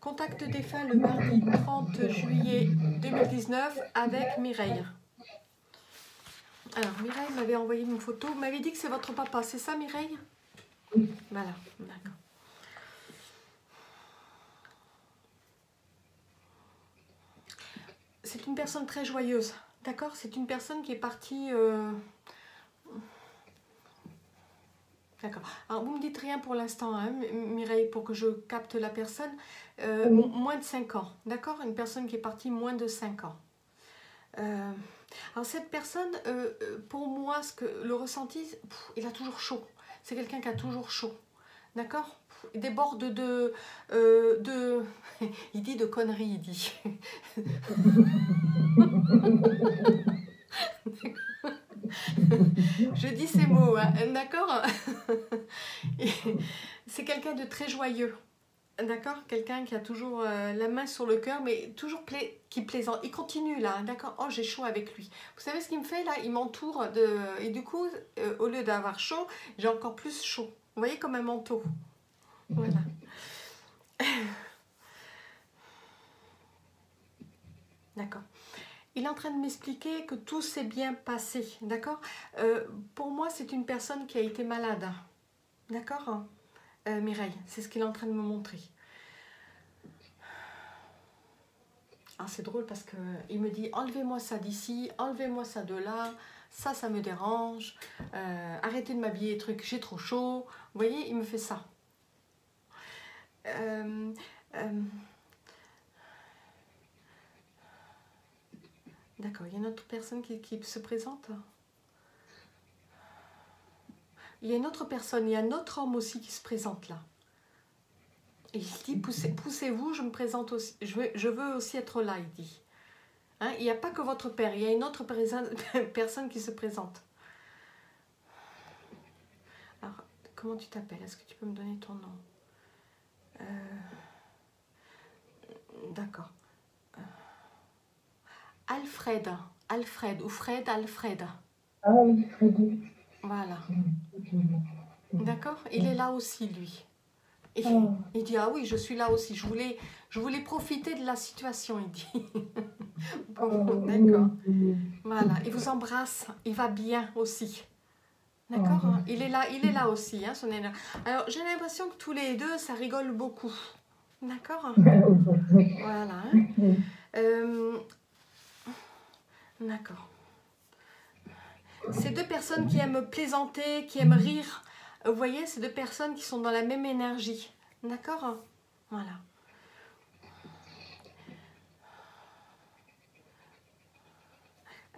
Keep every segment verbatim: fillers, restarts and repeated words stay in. Contact défunt le mardi trente juillet deux mille dix-neuf avec Mireille. Alors, Mireille m'avait envoyé une photo. Vous m'avez dit que c'est votre papa, c'est ça, Mireille? Voilà, d'accord. C'est une personne très joyeuse, d'accord? C'est une personne qui est partie... Euh... D'accord. Alors, vous me dites rien pour l'instant, hein, Mireille, pour que je capte la personne. Euh, oui. Moins de cinq ans, d'accord? Une personne qui est partie moins de cinq ans. Euh... Alors, cette personne, euh, pour moi, ce que le ressenti, pff, il a toujours chaud. C'est quelqu'un qui a toujours chaud, d'accord? Il déborde de, euh, de... Il dit de conneries, il dit. Je dis ces mots, hein, d'accord? C'est quelqu'un de très joyeux, d'accord? Quelqu'un qui a toujours euh, la main sur le cœur, mais toujours pla qui plaisante. Il continue là, hein, d'accord? Oh, j'ai chaud avec lui. Vous savez ce qu'il me fait là? Il m'entoure de... Et du coup, euh, au lieu d'avoir chaud, j'ai encore plus chaud. Vous voyez, comme un manteau. Voilà. D'accord. Il est en train de m'expliquer que tout s'est bien passé, d'accord? euh, Pour moi, c'est une personne qui a été malade, d'accord? euh, Mireille, c'est ce qu'il est en train de me montrer. Ah, c'est drôle parce qu'il me dit « Enlevez-moi ça d'ici, enlevez-moi ça de là, ça, ça me dérange, euh, arrêtez de m'habiller, truc, j'ai trop chaud. » Vous voyez, il me fait ça. Euh, euh, D'accord, il y a une autre personne qui, qui se présente. Il y a une autre personne, il y a un autre homme aussi qui se présente là. Et il dit, poussez, poussez-vous, je me présente aussi, je veux, je veux aussi être là, il dit. Hein, il n'y a pas que votre père, il y a une autre personne qui se présente. Alors, comment tu t'appelles? Est-ce que tu peux me donner ton nom? Euh, D'accord. Alfred, Alfred, ou Fred, Alfred. Ah oui, Freddy. Voilà. D'accord? Il est là aussi, lui. Et, ah. Il dit, ah oui, je suis là aussi. Je voulais, je voulais profiter de la situation, il dit. Bon, d'accord. Voilà, il vous embrasse. Il va bien aussi. D'accord? Ah. Il est là, il est là aussi. Hein, son énergie. Alors, j'ai l'impression que tous les deux, ça rigole beaucoup. D'accord? Voilà. Hein. Euh... D'accord. Ces deux personnes qui aiment plaisanter, qui aiment rire, vous voyez, ces deux personnes qui sont dans la même énergie. D'accord? Voilà.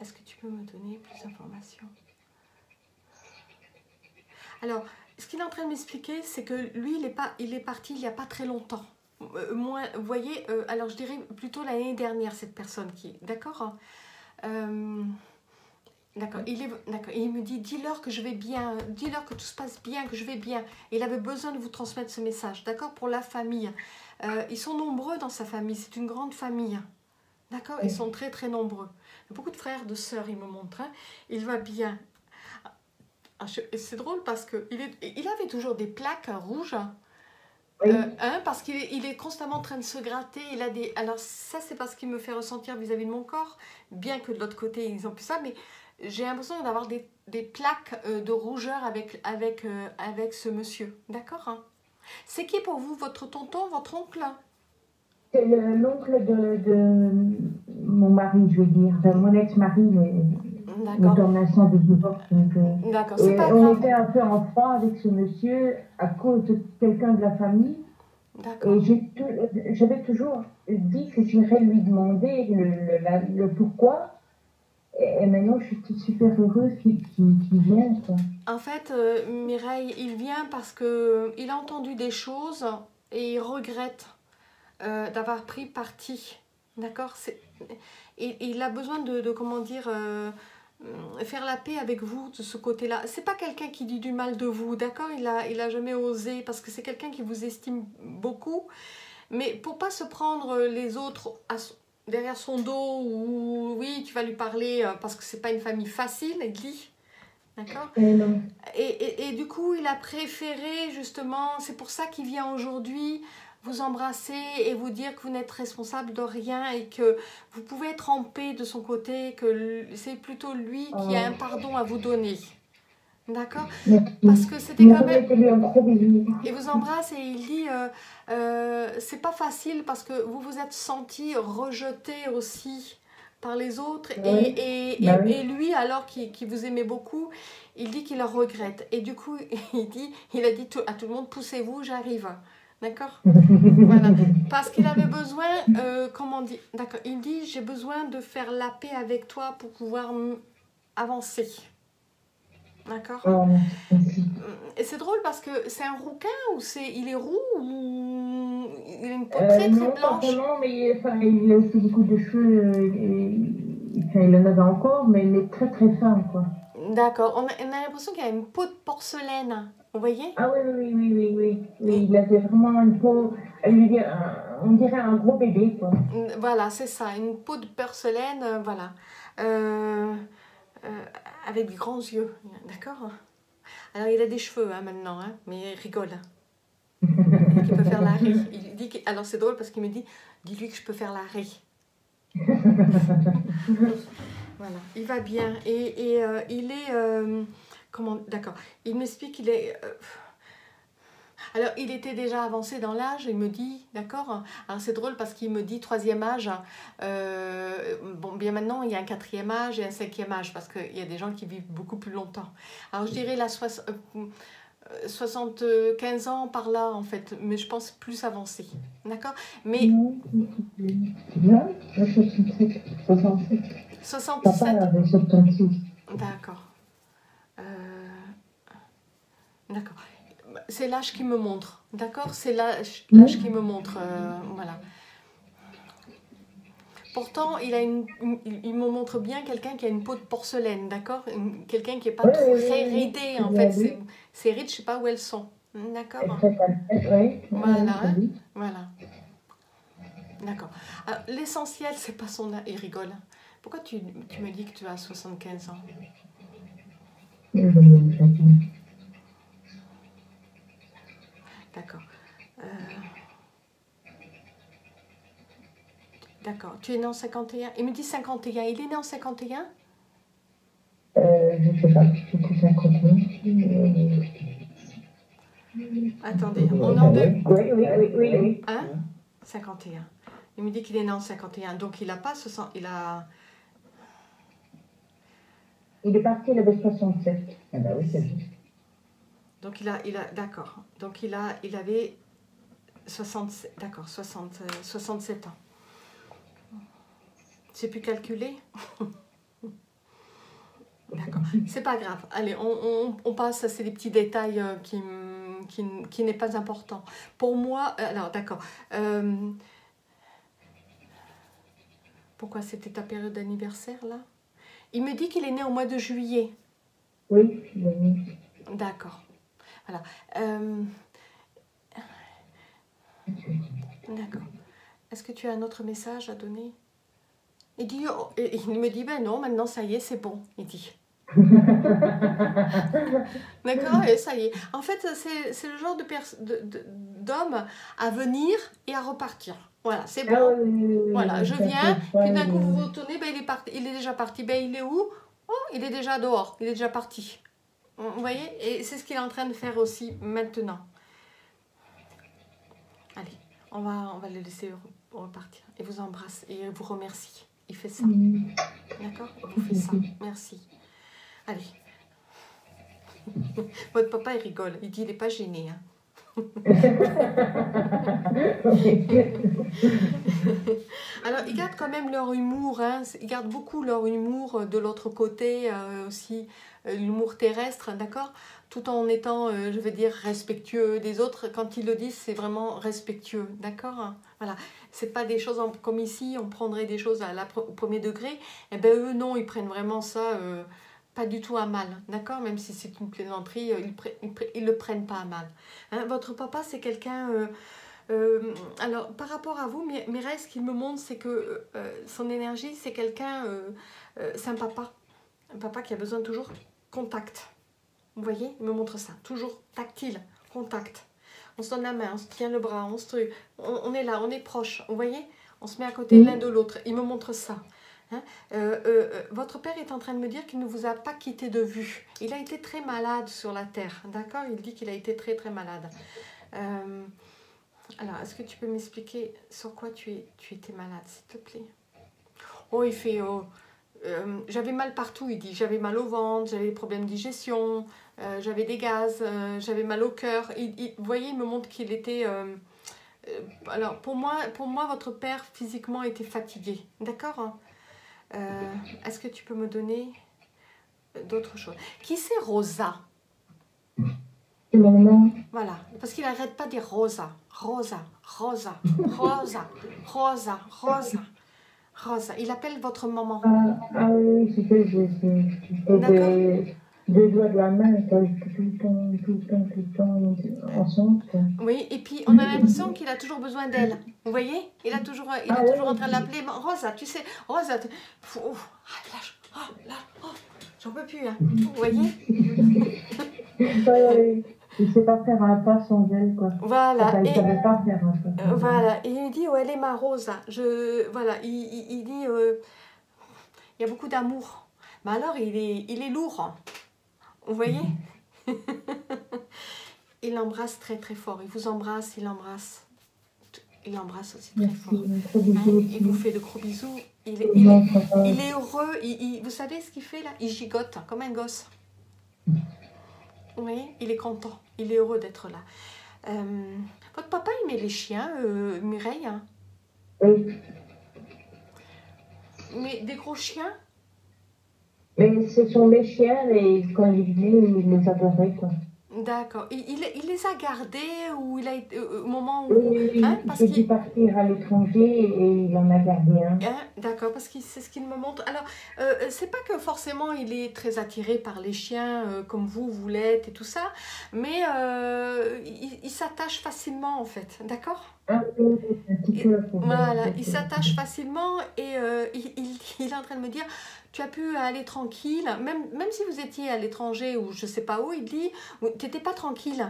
Est-ce que tu peux me donner plus d'informations? Alors, ce qu'il est en train de m'expliquer, c'est que lui, il est, pas, il est parti il n'y a pas très longtemps. Euh, moins, vous voyez, euh, alors je dirais plutôt l'année dernière, cette personne qui... D'accord? Euh, d'accord, il, il me dit, dis-leur que je vais bien, dis-leur que tout se passe bien, que je vais bien. Il avait besoin de vous transmettre ce message, d'accord, pour la famille. Euh, ils sont nombreux dans sa famille, c'est une grande famille, d'accord, ils sont très très nombreux. Il y a beaucoup de frères, de sœurs, il me montre, hein. Il va bien. Ah, c'est drôle parce qu'il il avait toujours des plaques rouges. Euh, hein, parce qu'il est, est constamment en train de se gratter. Il a des... Alors ça, c'est parce qu'il me fait ressentir vis-à-vis de mon corps, bien que de l'autre côté, ils n'ont plus ça, mais j'ai l'impression d'avoir des, des plaques euh, de rougeur avec, avec, euh, avec ce monsieur. D'accord, hein? C'est qui pour vous, votre tonton, votre oncle? C'est l'oncle de, de mon mari, je veux dire, de mon ex-mari, mais... D'accord. D'accord, c'est pas grave. On était un peu en froid avec ce monsieur à cause de quelqu'un de la famille. D'accord. Et j'avais toujours dit que j'irais lui demander le, le, la, le pourquoi. Et maintenant, je suis super heureuse qu'il qu'il vienne. En fait, euh, Mireille, il vient parce qu'il a entendu des choses et il regrette euh, d'avoir pris parti. D'accord? Il, il a besoin de, de comment dire... Euh, faire la paix avec vous de ce côté-là. C'est pas quelqu'un qui dit du mal de vous, d'accord? Il a, il a jamais osé parce que c'est quelqu'un qui vous estime beaucoup. Mais pour pas se prendre les autres à, derrière son dos ou oui, tu vas lui parler parce que c'est pas une famille facile, il dit, d'accord? Et, et, et du coup, il a préféré justement, c'est pour ça qu'il vient aujourd'hui, vous embrasser et vous dire que vous n'êtes responsable de rien et que vous pouvez être en paix de son côté, que c'est plutôt lui qui a un pardon à vous donner. D'accord ? Parce que c'était quand même... Il vous embrasse et il dit euh, euh, c'est pas facile parce que vous vous êtes senti rejeté aussi par les autres et, et, et, et lui, alors qui, qui vous aimait beaucoup, il dit qu'il le regrette. Et du coup, il, dit, il a dit à tout le monde, poussez-vous, j'arrive. D'accord ? Voilà. Parce qu'il avait besoin, euh, comment dire ? D'accord. Il dit, j'ai besoin de faire la paix avec toi pour pouvoir avancer. D'accord. Et c'est drôle parce que c'est un rouquin ou c'est il est roux ou il a une peau très euh, très non, blanche. Non, non, mais enfin, il a aussi beaucoup de cheveux. Et, enfin, il en a encore, mais il est très très fin, quoi. D'accord. On a, on a l'impression qu'il a une peau de porcelaine. Vous voyez ? Ah oui oui oui oui oui. oui il avait vraiment une peau. Je dire, un, on dirait un gros bébé, quoi. Voilà, c'est ça, une peau de porcelaine, euh, voilà. Euh... Euh, avec des grands yeux, d'accord. Alors il a des cheveux hein, maintenant, hein, mais il rigole. Il peut faire la ré. Il dit qu'il... Alors c'est drôle parce qu'il me dit, dis-lui que je peux faire la ré. Voilà, il va bien et, et euh, il est euh, comment d'accord. Il m'explique qu'il est. Euh... Alors il était déjà avancé dans l'âge, il me dit, d'accord. Alors c'est drôle parce qu'il me dit troisième âge. Euh, bon, bien maintenant il y a un quatrième âge et un cinquième âge parce qu'il y a des gens qui vivent beaucoup plus longtemps. Alors je dirais la soix- euh, soixante-quinze ans par là en fait, mais je pense plus avancé, d'accord. Mais soixante-sept. D'accord. Euh... D'accord. C'est l'âge qui me montre, d'accord ? C'est l'âge, l'âge qui me montre, euh, voilà. Pourtant, il, a une, une, il me montre bien quelqu'un qui a une peau de porcelaine, d'accord ? Une, quelqu'un qui n'est pas oui, trop oui, très ridé, oui, en oui, fait. Oui. Ces rides, je ne sais pas où elles sont, d'accord ? Oui. Voilà, oui. Voilà. D'accord. Alors, l'essentiel, c'est pas son âge. Il rigole. Pourquoi tu, tu me dis que tu as soixante-quinze ans ? Oui, oui. D'accord. Euh... D'accord. Tu es né en cinquante et un. Il me dit cinquante et un. Il est né en cinquante et un ? Euh, je ne sais pas. C'était cinquante et un. Attendez. On est en deux ? Oui, oui, oui, oui, oui. Hein ? cinquante et un. Il me dit qu'il est né en cinquante et un. Donc, il n'a pas soixante. Il a... Il est parti, il avait soixante-sept. Ah bah oui, c'est juste. Donc il a, il a, d'accord. Donc il a, il avait soixante-sept, d'accord, soixante, soixante-sept ans. J'ai pu calculer. D'accord. C'est pas grave. Allez, on, on, on passe. C'est des petits détails qui, qui, qui n'est pas important. Pour moi, alors d'accord. Euh, pourquoi c'était ta période d'anniversaire là ? Il me dit qu'il est né au mois de juillet. Oui. D'accord. Voilà. Euh... D'accord. Est-ce que tu as un autre message à donner ? Il dit, oh, et il me dit, ben non, maintenant ça y est, c'est bon. Il dit. D'accord, et ça y est. En fait, c'est, c'est le genre de pers- de, de, d'homme à venir et à repartir. Voilà, c'est bon. Voilà, je viens. Puis d'un coup, vous vous retournez, ben il est parti, il est déjà parti. Ben il est où ? Oh, il est déjà dehors. Il est déjà parti. Vous voyez ? Et c'est ce qu'il est en train de faire aussi maintenant. Allez, on va, on va le laisser repartir. Et vous embrasse et vous remercie. Il fait ça. D'accord ? Vous faites ça. Merci. Allez. Votre papa, il rigole. Il dit, il n'est pas gêné. Hein. Alors ils gardent quand même leur humour hein. Ils gardent beaucoup leur humour de l'autre côté euh, aussi euh, l'humour terrestre, d'accord, tout en étant euh, je veux dire respectueux des autres. Quand ils le disent c'est vraiment respectueux, d'accord, voilà, c'est pas des choses en, comme ici on prendrait des choses à la, au premier degré, et eh ben eux non, ils prennent vraiment ça euh, pas du tout à mal, d'accord ? Même si c'est une plaisanterie, ils, pre- ils, pre- ils le prennent pas à mal. Hein, votre papa, c'est quelqu'un... Euh, euh, alors, par rapport à vous, Mireille, ce qu'il me montre, c'est que euh, son énergie, c'est quelqu'un... Euh, euh, c'est un papa. Un papa qui a besoin toujours de contact. Vous voyez ? Il me montre ça. Toujours tactile, contact. on se donne la main, on se tient le bras, on se truc, on, on est là, on est proche, vous voyez, on se met à côté l'un de l'autre, il me montre ça. Hein, euh, euh, euh, votre père est en train de me dire qu'il ne vous a pas quitté de vue. Il a été très malade sur la terre, d'accord? Il dit qu'il a été très très malade. Euh, alors, est-ce que tu peux m'expliquer sur quoi tu, es, tu étais malade, s'il te plaît? Oh, il fait... Oh, euh, j'avais mal partout, il dit. J'avais mal au ventre, j'avais des problèmes de digestion, euh, j'avais des gaz, euh, j'avais mal au cœur. Il, il, vous voyez, il me montre qu'il était... Euh, euh, alors, pour moi, pour moi, votre père, physiquement, était fatigué, d'accord hein? Euh, Est-ce que tu peux me donner d'autres choses? Qui c'est Rosa? Maman. Voilà, parce qu'il n'arrête pas de dire Rosa, Rosa, Rosa, Rosa, Rosa, Rosa, Rosa. Il appelle votre maman. Ah, ah oui, c'est ça, je D'accord. Des doigts de la main, tout le temps, tout le temps, tout le temps, ensemble. Oui, et puis on a l'impression qu'il a toujours besoin d'elle. Vous voyez? Il a toujours, il est ah, toujours oui. en train de l'appeler. Rosa, tu sais, Rosa, tu... Oh, lâche, oh, là, oh, j'en peux plus, hein. Vous voyez? Il ne sait pas faire un pas sans elle, quoi. Voilà. Il ne savait pas faire un pas. Euh, voilà, et il dit, oh, elle est ma Rosa. Je... Voilà, il, il, il dit, euh... il y a beaucoup d'amour. Mais alors, il est, il est lourd, hein. Vous voyez? Il l'embrasse très très fort. Il vous embrasse, il l'embrasse. Il l'embrasse aussi très fort. Hein? Il vous fait de gros bisous. Il est, il est, il est heureux. Il, il, vous savez ce qu'il fait là? Il gigote comme un gosse. Vous voyez? Il est content. Il est heureux d'être là. Euh, votre papa aimait les chiens, euh, Mireille hein? Oui. Mais des gros chiens? Mais ce sont mes chiens et quand il dit, il les adorait, quoi. D'accord. Il, il, il les a gardés ou il a été, au moment où... Oui, hein, parce il a dû partir à l'étranger et il en a gardé un. Hein. Hein, d'accord, parce que c'est ce qu'il me montre. Alors, euh, c'est pas que forcément il est très attiré par les chiens euh, comme vous, vous l'êtes et tout ça, mais euh, il, il s'attache facilement, en fait. D'accord ? Et, voilà, il s'attache facilement et euh, il, il, il est en train de me dire tu as pu aller tranquille, même, même si vous étiez à l'étranger ou je sais pas où, il dit tu n'étais pas tranquille,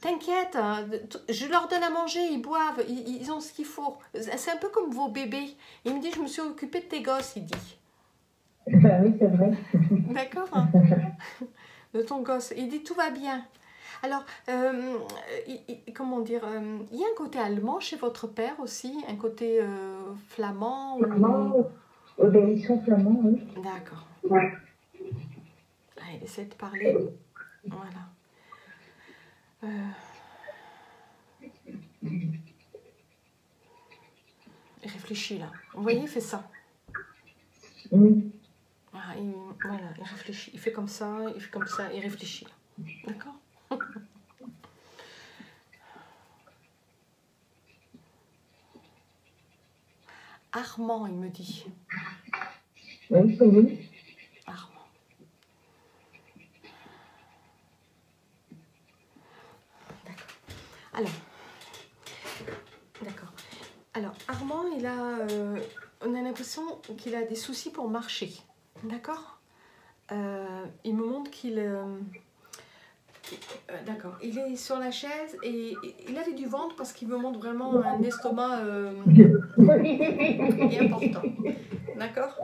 t'inquiète, je leur donne à manger, ils boivent, ils, ils ont ce qu'il faut, c'est un peu comme vos bébés. Il me dit je me suis occupée de tes gosses, il dit. Ben oui, c'est vrai. D'accord hein? De ton gosse, il dit tout va bien. Alors, euh, comment dire, euh, il y a un côté allemand chez votre père aussi, un côté euh, flamand. Flamand, ou... ben, ils sont flamands, oui. D'accord. Ouais. Allez, essaie de parler. Voilà. Euh... Réfléchis là. Vous voyez, il fait ça. Oui. Ah, il... Voilà, il réfléchit. Il fait comme ça, il fait comme ça, il réfléchit. D'accord? Armand, il me dit. Oui, c'est bon. Armand. D'accord. Alors, d'accord. Alors, Armand, il a, euh, on a l'impression qu'il a des soucis pour marcher. D'accord. euh, Il me montre qu'il... Euh, Euh, D'accord. Il est sur la chaise et il avait du ventre parce qu'il me montre vraiment un estomac euh, bien important. D'accord?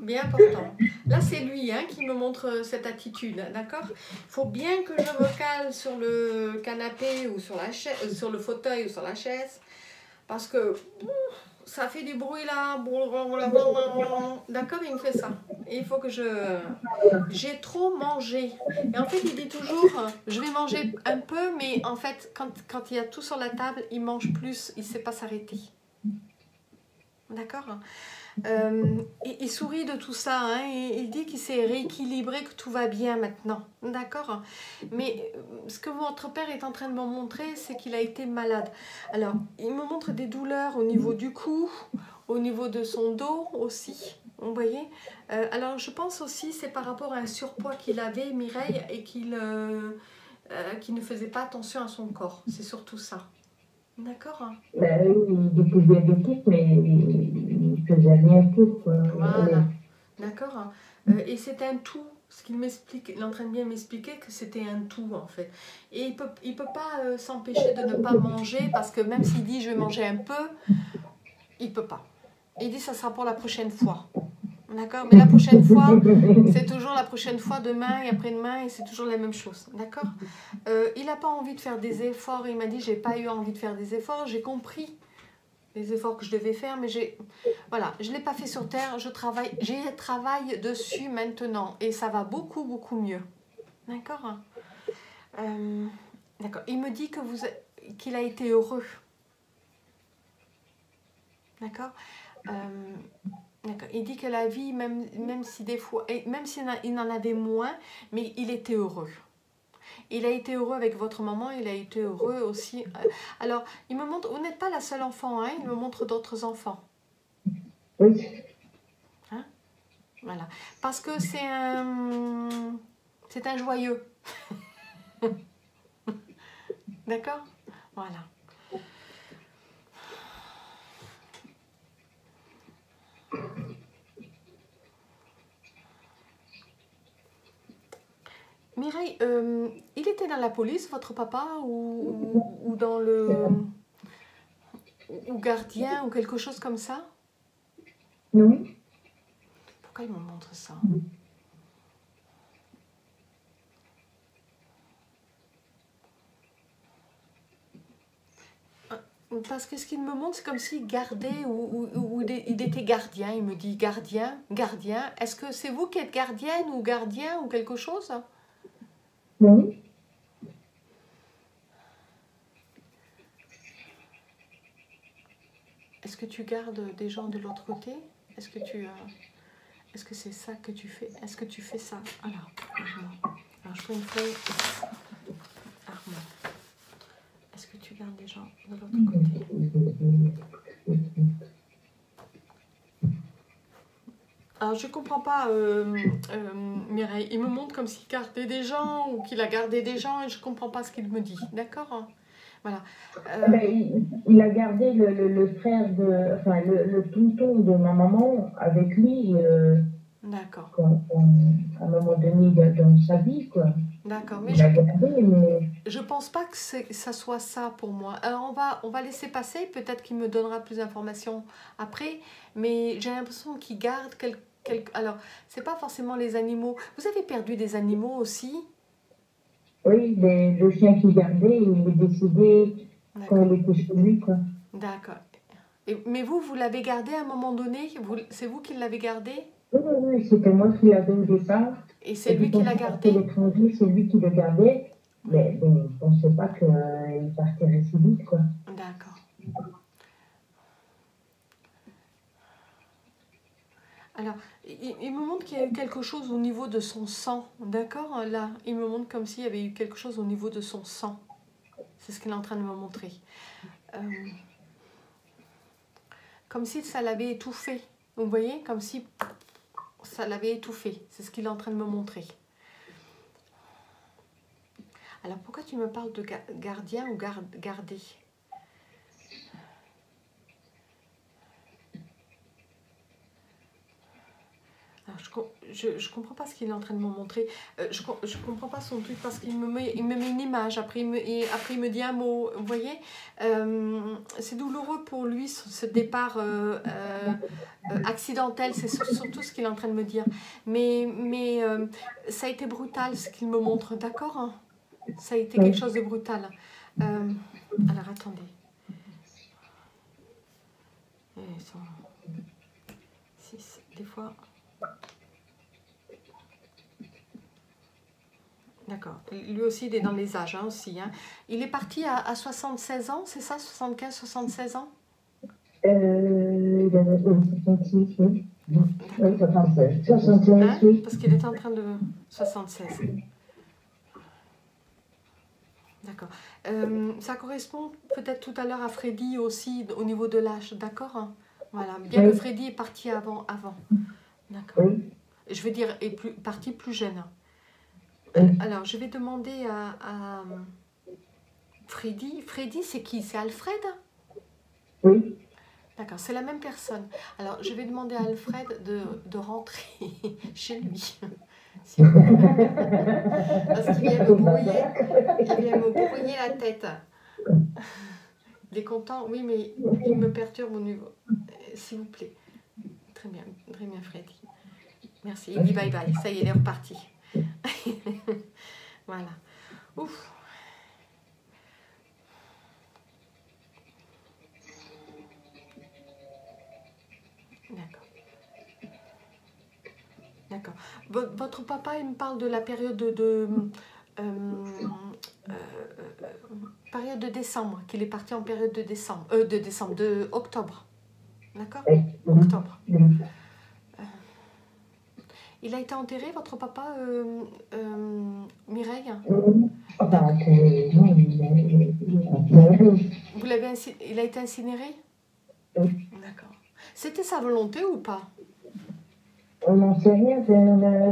Bien important. Là, c'est lui hein, qui me montre cette attitude. D'accord? Il faut bien que je me cale sur le canapé ou sur, la chaise, euh, sur le fauteuil ou sur la chaise parce que ouf, ça fait du bruit là. D'accord? Il me fait ça. Il faut que je... J'ai trop mangé. Et en fait, il dit toujours, je vais manger un peu, mais en fait, quand, quand il y a tout sur la table, il mange plus, il ne sait pas s'arrêter. D'accord euh, il, il sourit de tout ça. Hein, et il dit qu'il s'est rééquilibré, que tout va bien maintenant. D'accord mais ce que votre père est en train de me montrer, c'est qu'il a été malade. Alors, il me montre des douleurs au niveau du cou, au niveau de son dos aussi. Vous voyez euh, alors, je pense aussi c'est par rapport à un surpoids qu'il avait, Mireille, et qu'il euh, euh, qu'il ne faisait pas attention à son corps. C'est surtout ça. D'accord hein ben, il était diabétique, mais il ne faisait rien pour... Euh, voilà. D'accord hein euh, et c'était un tout. Parce qu'il m'explique, il est en train de bien m'expliquer que c'était un tout en fait. Et il peut, il peut pas euh, s'empêcher de ne pas manger parce que même s'il dit je vais manger un peu, il peut pas. Il dit ça sera pour la prochaine fois. D'accord? Mais la prochaine fois, c'est toujours la prochaine fois, demain et après-demain, et c'est toujours la même chose. D'accord? euh, Il n'a pas envie de faire des efforts. Il m'a dit j'ai pas eu envie de faire des efforts. J'ai compris les efforts que je devais faire, mais j'ai, voilà, je ne l'ai pas fait sur terre, je travaille, j'ai travaille dessus maintenant, et ça va beaucoup, beaucoup mieux. D'accord euh, D'accord. Il me dit que vous, qu'il a été heureux. D'accord euh, D'accord. Il dit que la vie, même, même si des fois, et même s'il si en avait moins, mais il était heureux. Il a été heureux avec votre maman, il a été heureux aussi. Alors, il me montre, vous n'êtes pas la seule enfant, hein, il me montre d'autres enfants. Hein? Voilà. Parce que c'est un, c'est un joyeux. D'accord? Voilà. Mireille, euh, il était dans la police, votre papa, ou, ou dans le ou gardien, ou quelque chose comme ça? Non. Pourquoi il me montre ça? Parce que ce qu'il me montre, c'est comme s'il gardait, ou, ou, ou il était gardien. Il me dit gardien, gardien. Est-ce que c'est vous qui êtes gardienne, ou gardien, ou quelque chose? Oui. Est-ce que tu gardes des gens de l'autre côté? Est-ce que tu, euh, est-ce que c'est ça que tu fais? Est-ce que tu fais ça? Alors, Armand. Alors je prends une feuille. Armand. Est-ce que tu gardes des gens de l'autre côté? Alors, je ne comprends pas, euh, euh, Mireille. Il me montre comme s'il gardait des gens ou qu'il a gardé des gens et je ne comprends pas ce qu'il me dit. D'accord? Voilà. Euh... Il, il a gardé le, le, le frère de... Enfin, le, le tonton de ma maman avec lui. Euh, D'accord. À un moment donné dans sa vie, quoi. D'accord. Mais, je... gardé, mais je ne pense pas que ça soit ça pour moi. Alors, on va, on va laisser passer. Peut-être qu'il me donnera plus d'informations après. Mais j'ai l'impression qu'il garde quelque... Alors, c'est pas forcément les animaux. Vous avez perdu des animaux aussi? Oui, le, le chien qui gardait, il est décédé quand il était chez lui, quoi. D'accord. Mais vous, vous l'avez gardé à un moment donné? C'est vous qui l'avez gardé? Oui, oui, oui, c'était moi qui l'avais au départ. Et c'est lui qui l'a gardé? C'est lui qui le gardait, mais bon, je ne pensais pas qu'il euh, partirait si vite, quoi. D'accord. Alors, il, il me montre qu'il y a eu quelque chose au niveau de son sang, d'accord? Là, il me montre comme s'il y avait eu quelque chose au niveau de son sang. C'est ce qu'il est en train de me montrer. Euh, comme si ça l'avait étouffé. Vous voyez? Comme si ça l'avait étouffé. C'est ce qu'il est en train de me montrer. Alors, pourquoi tu me parles de gardien ou garder? Je ne comprends pas ce qu'il est en train de me montrer. Euh, je ne comprends pas son truc parce qu'il me, me met une image. Après il, me, et après, il me dit un mot. Vous voyez, euh, c'est douloureux pour lui, ce départ euh, euh, accidentel. C'est surtout ce qu'il est en train de me dire. Mais, mais euh, ça a été brutal, ce qu'il me montre. D'accord, hein? Ça a été quelque chose de brutal. Euh, alors, attendez. Ils sont... six, des fois... D'accord. Lui aussi, il est dans les âges, hein, aussi. Hein. Il est parti à, à soixante-seize ans, c'est ça, soixante-quinze, soixante-seize ans? Euh... soixante-seize, oui. Oui, soixante-seize. soixante-seize, hein? Oui. Parce qu'il est en train de... soixante-seize. D'accord. Euh, ça correspond peut-être tout à l'heure à Freddy aussi, au niveau de l'âge, d'accord, hein? Voilà. Bien oui. Que Freddy est parti avant, avant. D'accord. Oui. Je veux dire, est plus, parti plus jeune. Alors, je vais demander à, à Freddy. Freddy, c'est qui? C'est Alfred? Oui. D'accord, c'est la même personne. Alors, je vais demander à Alfred de, de rentrer chez lui. si vous voulez. Parce qu'il vient me brouiller, il vient me brouiller la tête. Il est content, oui, mais il me perturbe au niveau. S'il vous plaît. Très bien, très bien, Freddy. Merci. Il dit bye bye. Ça y est, il est reparti. Voilà. Ouf. D'accord. D'accord. Votre papa, il me parle de la période de, de euh, euh, période de décembre, qu'il est parti en période de décembre, euh, de décembre, de octobre. D'accord ? Octobre. Euh, il a été enterré, votre papa, euh, euh, Mireille ? Vous l'avez inci- il a été incinéré ? D'accord. C'était sa volonté ou pas ? On n'en sait rien,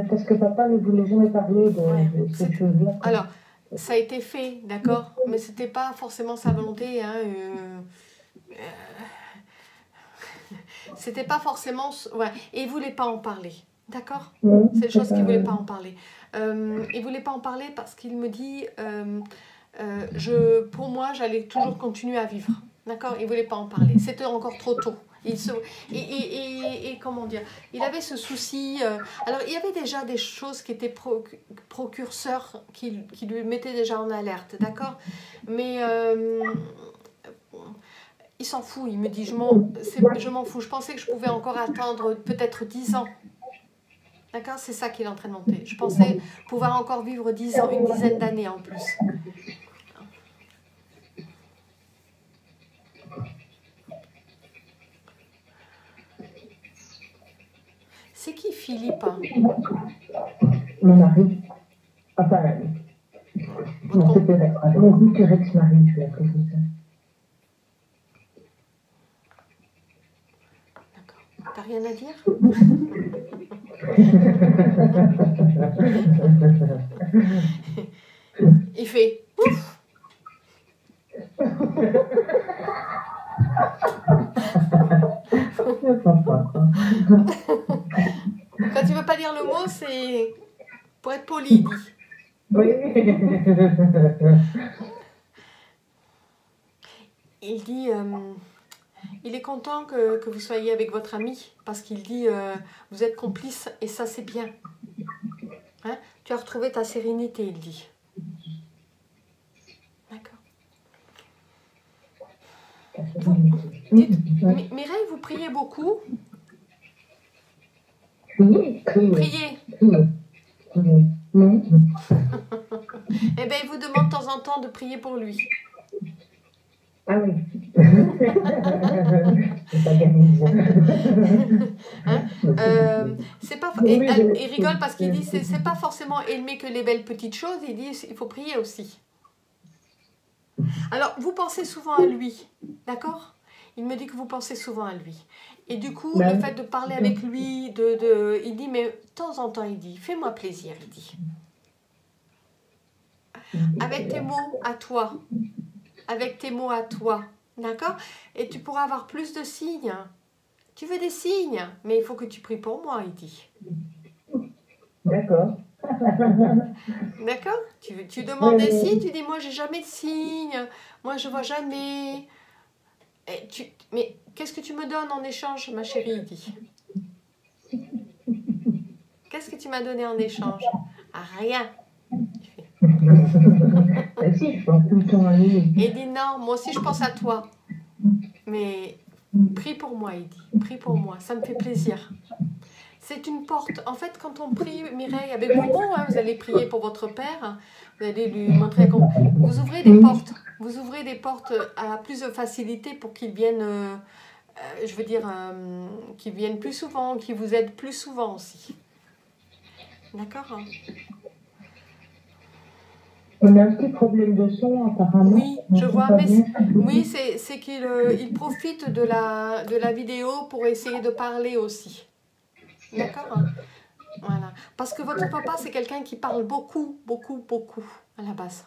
parce que papa ne voulait jamais parler de, ouais, de ces choses-là. Alors, ça a été fait, d'accord ? Mais ce n'était pas forcément sa volonté. Hein, euh, euh, c'était pas forcément... Ouais. Et il ne voulait pas en parler, d'accord ? Ouais, c'est les choses qu'il ne voulait pas en parler. Euh, il ne voulait pas en parler parce qu'il me dit, euh, euh, je, pour moi, j'allais toujours continuer à vivre, d'accord ? Il ne voulait pas en parler, c'était encore trop tôt. Il se, et, et, et, et comment dire, il avait ce souci. Euh, alors, il y avait déjà des choses qui étaient pro, procurseurs, qui, qui lui mettaient déjà en alerte, d'accord ? Mais euh, il s'en fout, il me dit, je m'en, c'est, je m'en fous. Je pensais que je pouvais encore attendre peut-être dix ans, d'accord ? C'est ça qu'il est en train de monter. Je pensais pouvoir encore vivre dix ans, une dizaine d'années en plus. C'est qui Philippe ? Mon mari. Enfin, non, c'était Rex. On dit que Rex Marie, tu l'as pris comme ça. D'accord. T'as rien à dire ? Il fait ouf. Quand tu veux pas dire le mot, c'est pour être poli. Oui. Il dit, euh, il est content que, que vous soyez avec votre ami parce qu'il dit, euh, vous êtes complice et ça c'est bien. Hein? Tu as retrouvé ta sérénité, il dit. Vous, dites, Mireille, vous priez beaucoup ? Oui, priez. Priez. Oui. Oui. Eh bien, il vous demande de temps en temps de prier pour lui. Ah oui. Hein ? euh, c'est pas, il, il rigole parce qu'il dit c'est, c'est pas forcément aimer que les belles petites choses. Il dit il faut prier aussi. Alors, vous pensez souvent à lui, d'accord ? Il me dit que vous pensez souvent à lui. Et du coup, ben, le fait de parler avec lui, de, de, il dit, mais de temps en temps, il dit, fais-moi plaisir, il dit. Avec tes mots à toi. Avec tes mots à toi, d'accord ? Et tu pourras avoir plus de signes. Tu veux des signes, mais il faut que tu pries pour moi, il dit. D'accord. D'accord ? Tu, tu demandes des signes, tu dis moi j'ai jamais de signes, moi je vois jamais. Et tu, mais qu'est-ce que tu me donnes en échange, ma chérie ? Il dit. Qu'est-ce que tu m'as donné en échange ? Ah, rien. Si, je pense tout le temps à lui. Il dit non, moi aussi je pense à toi. Mais prie pour moi, il dit. Prie pour moi, ça me fait plaisir. C'est une porte. En fait, quand on prie, Mireille, avec vos mots, hein, vous allez prier pour votre père, hein, vous allez lui montrer comment. Vous ouvrez des portes. Vous ouvrez des portes à plus de facilité pour qu'il vienne, euh, euh, je veux dire, euh, qu'il vienne plus souvent, qu'il vous aide plus souvent aussi. D'accord, hein ? On a un petit problème de son, apparemment. Oui, je vois, mais c'est, oui, c'est, c'est qu'il euh, il profite de la, de la vidéo pour essayer de parler aussi. D'accord, hein. Voilà. Parce que votre papa, c'est quelqu'un qui parle beaucoup, beaucoup, beaucoup, à la base.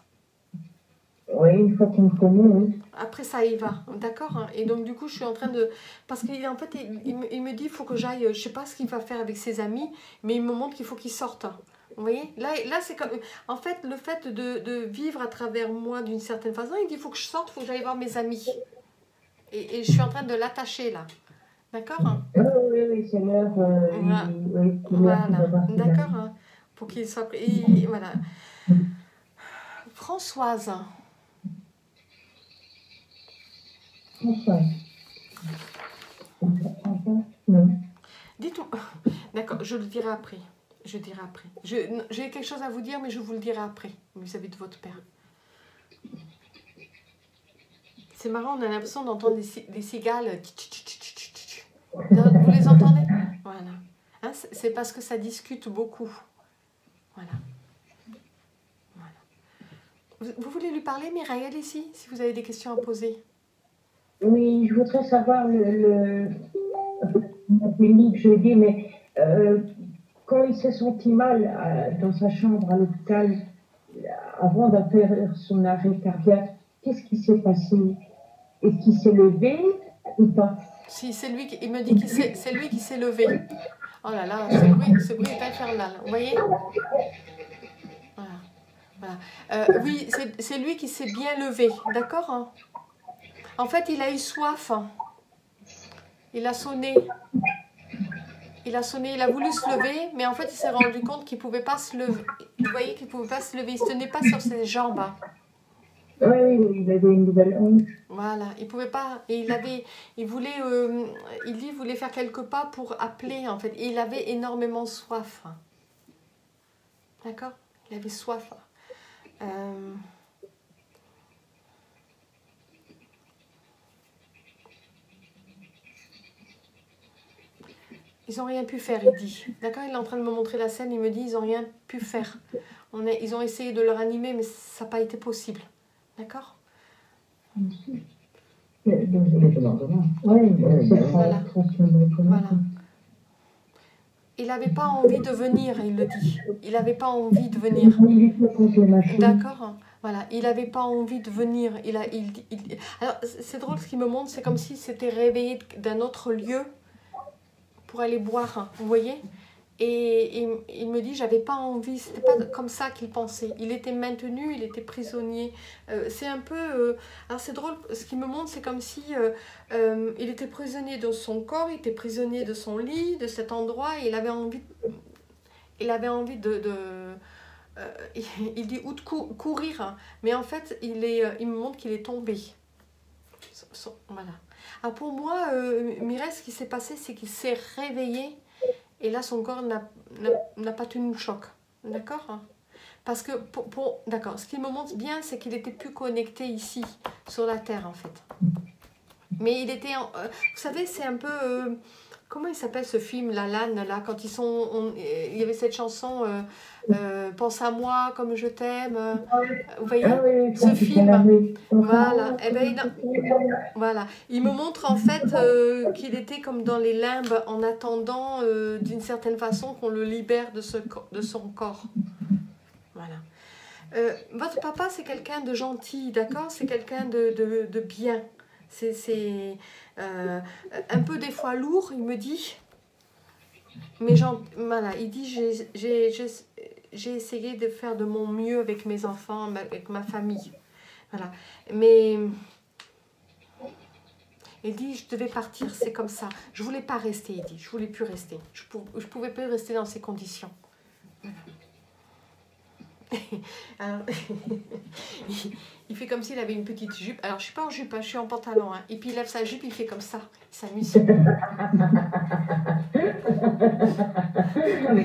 Oui, une fois qu'on connaît. Après, ça y va, d'accord, hein. Et donc, du coup, je suis en train de... Parce qu'en fait, il, il me dit, il faut que j'aille... Je ne sais pas ce qu'il va faire avec ses amis, mais il me montre qu'il faut qu'il sorte. Vous voyez, là, là c'est comme... En fait, le fait de, de vivre à travers moi d'une certaine façon, il dit, il faut que je sorte, il faut que j'aille voir mes amis. Et, et je suis en train de l'attacher, là. D'accord hein? Oui, oui, oui, c'est l'heure. Euh, voilà, oui, voilà. D'accord hein? Pour qu'il soit... Et, voilà. Françoise. Françoise. Dites-moi. D'accord, je le dirai après. Je dirai après. J'ai quelque chose à vous dire, mais je vous le dirai après, vis-à-vis de votre père. C'est marrant, on a l'impression d'entendre des, des cigales. Vous les entendez? Voilà. Hein, c'est parce que ça discute beaucoup. Voilà. Voilà. Vous, vous voulez lui parler, Mireille, ici, si vous avez des questions à poser? Oui, je voudrais savoir le... le... je dis, mais... Euh... Quand il s'est senti mal euh, dans sa chambre à l'hôpital, avant d'acquérir son arrêt cardiaque, qu'est-ce qui s'est passé? Est-ce qu'il s'est levé ou pas? Si, c'est lui qui, il me dit que c'est lui qui s'est levé. Oh là là, ce bruit, ce bruit est infernal, vous voyez? Voilà. Voilà. Euh, oui, c'est lui qui s'est bien levé, d'accord hein? En fait, il a eu soif. Hein. Il a sonné. Il a sonné, il a voulu se lever, mais en fait, il s'est rendu compte qu'il ne pouvait pas se lever. Vous voyez qu'il ne pouvait pas se lever, il ne se tenait pas sur ses jambes. Oui, oui, il avait une nouvelle honte. Voilà, il ne pouvait pas, et il avait, il voulait, euh, il dit, il voulait faire quelques pas pour appeler, en fait. Et il avait énormément soif. D'accord? Il avait soif. Euh... Ils n'ont rien pu faire, il dit. D'accord, il est en train de me montrer la scène, il me dit, ils n'ont rien pu faire. On est, ils ont essayé de le ranimer, mais ça n'a pas été possible. D'accord? Voilà. Voilà. Il n'avait pas envie de venir, il le dit. Il n'avait pas envie de venir. D'accord? Voilà, il n'avait pas envie de venir. Il a, il, il... Alors, c'est drôle ce qu'il me montre, c'est comme s'il s'était réveillé d'un autre lieu. Pour aller boire, hein, vous voyez, et, et il me dit j'avais pas envie, c'était pas comme ça qu'il pensait, il était maintenu, il était prisonnier, euh, c'est un peu, euh, alors c'est drôle, ce qu'il me montre c'est comme si euh, euh, il était prisonnier de son corps, il était prisonnier de son lit, de cet endroit, et il avait envie, il avait envie de, de euh, il dit ou de cou courir, hein, mais en fait il est, il me montre qu'il est tombé, voilà. Alors pour moi, euh, Mireille, ce qui s'est passé, c'est qu'il s'est réveillé et là, son corps n'a pas tenu le choc. D'accord? Parce que, pour, pour, d'accord, ce qui me montre bien, c'est qu'il était plus connecté ici, sur la Terre, en fait. Mais il était... En, euh, vous savez, c'est un peu... Euh, comment il s'appelle ce film, La Lanne, là, quand ils sont... On, il y avait cette chanson, euh, euh, Pense à moi, comme je t'aime. Vous voyez, ah oui, ce film. Voilà. Eh ben, il, voilà. Il me montre, en fait, euh, qu'il était comme dans les limbes, en attendant, euh, d'une certaine façon, qu'on le libère de, ce, de son corps. Voilà. Euh, votre papa, c'est quelqu'un de gentil, d'accord? C'est quelqu'un de, de, de bien. C'est euh, un peu des fois lourd, il me dit. Mais voilà, il dit, j'ai essayé de faire de mon mieux avec mes enfants, avec ma famille. Voilà. Mais il dit, je devais partir, c'est comme ça. Je ne voulais pas rester, il dit. Je ne voulais plus rester. Je ne pouvais plus rester dans ces conditions. Voilà. Alors, il fait comme s'il avait une petite jupe. Alors, je suis pas en jupe, hein, je suis en pantalon. Hein. Et puis, il lève sa jupe, il fait comme ça. Il s'amuse. Avec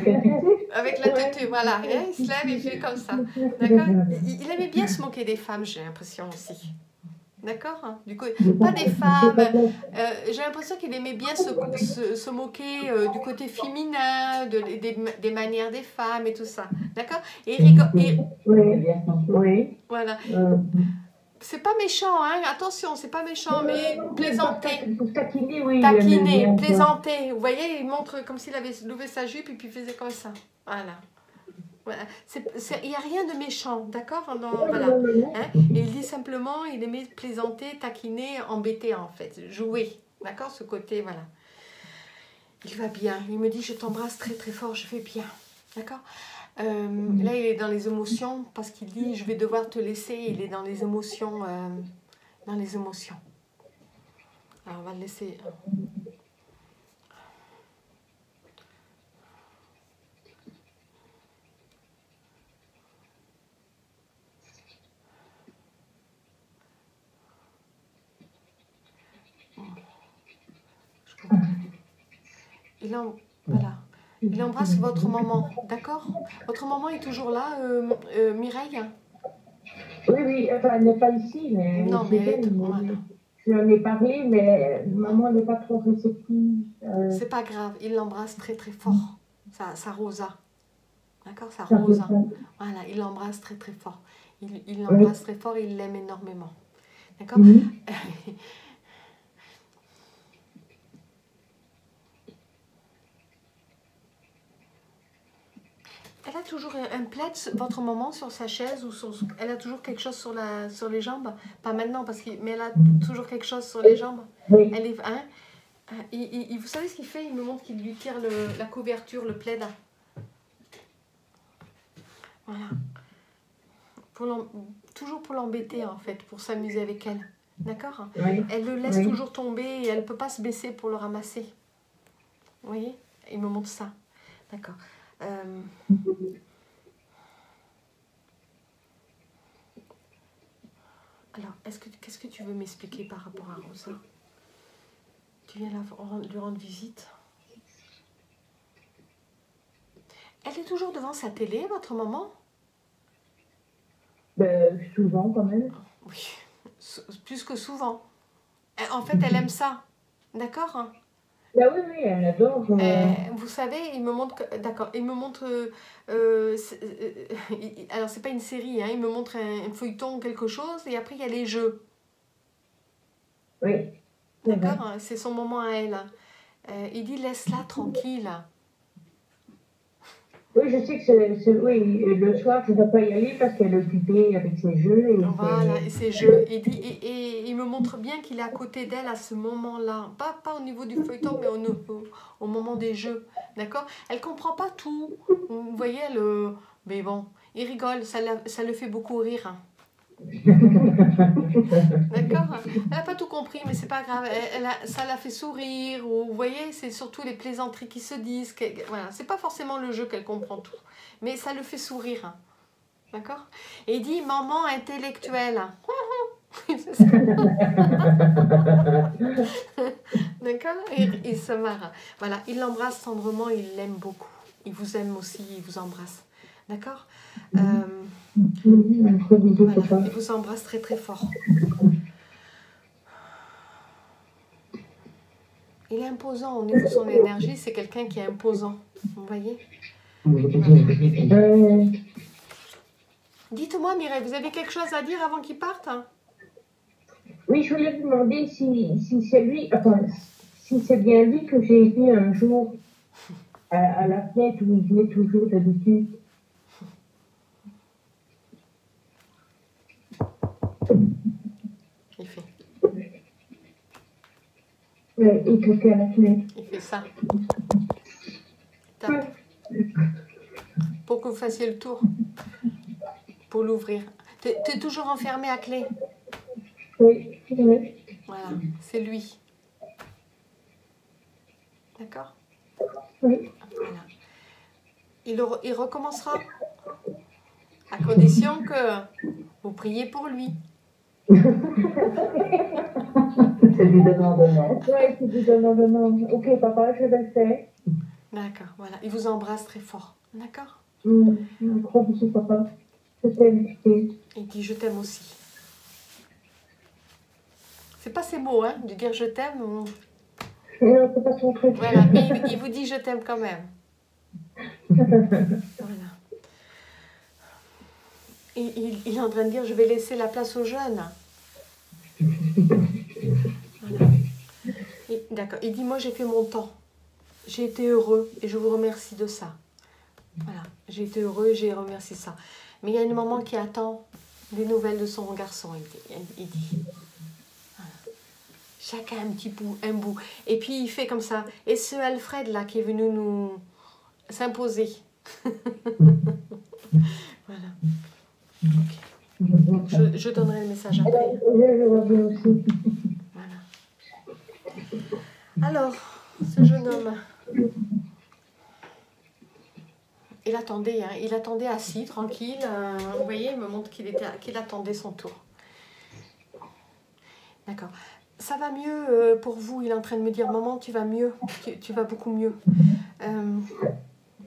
la tutue. Avec la tutue, voilà. Et là, il se lève et il fait comme ça. D'accord? Il, il aimait bien se moquer des femmes, j'ai l'impression aussi. D'accord? Du coup, pas des femmes. Euh, j'ai l'impression qu'il aimait bien se, se, se moquer euh, du côté féminin, de, des, des manières des femmes et tout ça. D'accord? Et rigole. Et... Oui. Voilà. C'est pas méchant, hein? Attention, c'est pas méchant, mais plaisanter. Taquiner, oui. Taquiner, plaisanter. Vous voyez, il montre comme s'il avait levé sa jupe et puis il faisait comme ça. Voilà. Il n'y a rien de méchant, d'accord? Voilà. Hein? Il dit simplement, il aimait plaisanter, taquiner, embêter en fait, jouer, d'accord? Ce côté, voilà. Il va bien, il me dit, je t'embrasse très très fort, je vais bien. D'accord. Euh, mmh. Là, il est dans les émotions parce qu'il dit « je vais devoir te laisser ». Il est dans les émotions. Euh, dans les émotions. Alors, on va le laisser. Il, en... voilà. Il embrasse votre maman, d'accord? Votre maman est toujours là, euh, euh, Mireille? Oui, oui, enfin, elle n'est pas ici, mais... Non, mais elle est... Voilà. Je lui en ai parlé, mais maman n'est pas trop réceptive. Euh... C'est pas grave, il l'embrasse très très fort, sa, sa Rosa. D'accord, sa Rosa. Voilà, il l'embrasse très très fort. Il, il l'embrasse oui. très fort, il l'aime énormément. D'accord? Mm-hmm. Elle a toujours un plaid, votre maman, sur sa chaise ou sur, elle a toujours quelque chose sur, la, sur les jambes? Pas maintenant, parce que, mais elle a toujours quelque chose sur les jambes. Oui. Elle est, hein, il, il, vous savez ce qu'il fait? Il me montre qu'il lui tire le, la couverture, le plaid. Voilà. Pour toujours pour l'embêter, en fait, pour s'amuser avec elle. D'accord? Oui. Elle le laisse oui. toujours tomber et elle ne peut pas se baisser pour le ramasser. Vous voyez? Il me montre ça. D'accord. Euh... Alors, est-ce que qu'est-ce que tu veux m'expliquer par rapport à Rosa? Tu viens la, lui rendre visite. Elle est toujours devant sa télé, votre maman? Ben, souvent quand même. Oui, plus que souvent. En fait, elle aime ça, d'accord? Bah oui, oui, elle adore. Je... Euh, vous savez, il me montre... Que... D'accord, il me montre... Euh, euh, alors, c'est pas une série, hein, il me montre un, un feuilleton ou quelque chose, et après, il y a les jeux. Oui. D'accord, c'est son moment à elle. Euh, il dit, laisse-la tranquille. Oui, je sais que c'est... c'est oui, le soir, je ne dois pas y aller parce qu'elle est occupée avec ses jeux. Et voilà, et ses jeux. Il dit, et, et, et il me montre bien qu'il est à côté d'elle à ce moment-là. Pas, pas au niveau du feuilleton, mais au, au, au moment des jeux. D'accord? Elle ne comprend pas tout. Vous voyez, elle... Euh, mais bon, il rigole. Ça, ça le fait beaucoup rire. Hein. D'accord? Elle n'a pas tout compris, mais ce n'est pas grave. Elle, elle a, ça la fait sourire. Ou, vous voyez, c'est surtout les plaisanteries qui se disent. Voilà, ce n'est pas forcément le jeu qu'elle comprend tout. Mais ça le fait sourire. Hein. D'accord? Et il dit, maman intellectuelle. D'accord? Il, il se marre. Voilà, il l'embrasse tendrement, il l'aime beaucoup. Il vous aime aussi, il vous embrasse. D'accord? euh, voilà, il vous embrasse très très fort. Il est imposant au niveau de son énergie, c'est quelqu'un qui est imposant. Vous voyez? Voilà. Dites-moi, Mireille, vous avez quelque chose à dire avant qu'il parte? Oui, je voulais vous demander si, si c'est lui, enfin, si c'est bien lui que j'ai vu un jour à, à la fête où il venait toujours d'habitude. Il fait. Ouais, il toquait à la fenêtre. Il fait ça. Tape. Pour que vous fassiez le tour. Pour l'ouvrir. T'es, t'es toujours enfermé à clé? Oui, oui. Voilà, c'est lui. D'accord? Oui. Voilà. Il, re, il recommencera à condition que vous priez pour lui. C'est du demandement. Oui, c'est du demandement. Ok, papa, je le fais. D'accord, voilà. Il vous embrasse très fort. D'accord? Mmh, je crois que c'est papa. Je t'aime. Il dit je t'aime aussi. C'est pas ses mots, hein, de dire je t'aime. Non, c'est pas son truc. Voilà, mais il, il vous dit je t'aime quand même. Voilà. Il, il, il est en train de dire je vais laisser la place aux jeunes. Voilà. D'accord. Il dit moi j'ai fait mon temps. J'ai été heureux et je vous remercie de ça. Voilà. J'ai été heureux et j'ai remercié ça. Mais il y a une maman qui attend des nouvelles de son garçon. Il, il dit. Voilà. Chacun un petit bout, un bout. Et puis il fait comme ça. Et ce Alfred là qui est venu nous s'imposer. Voilà. Okay. Je, je donnerai le message après. Voilà. Alors, ce jeune homme, il attendait, hein, il attendait assis, tranquille. Euh, vous voyez, il me montre qu'il était, qu'il attendait son tour. D'accord. Ça va mieux pour vous, il est en train de me dire, maman, tu vas mieux, tu, tu vas beaucoup mieux. Euh,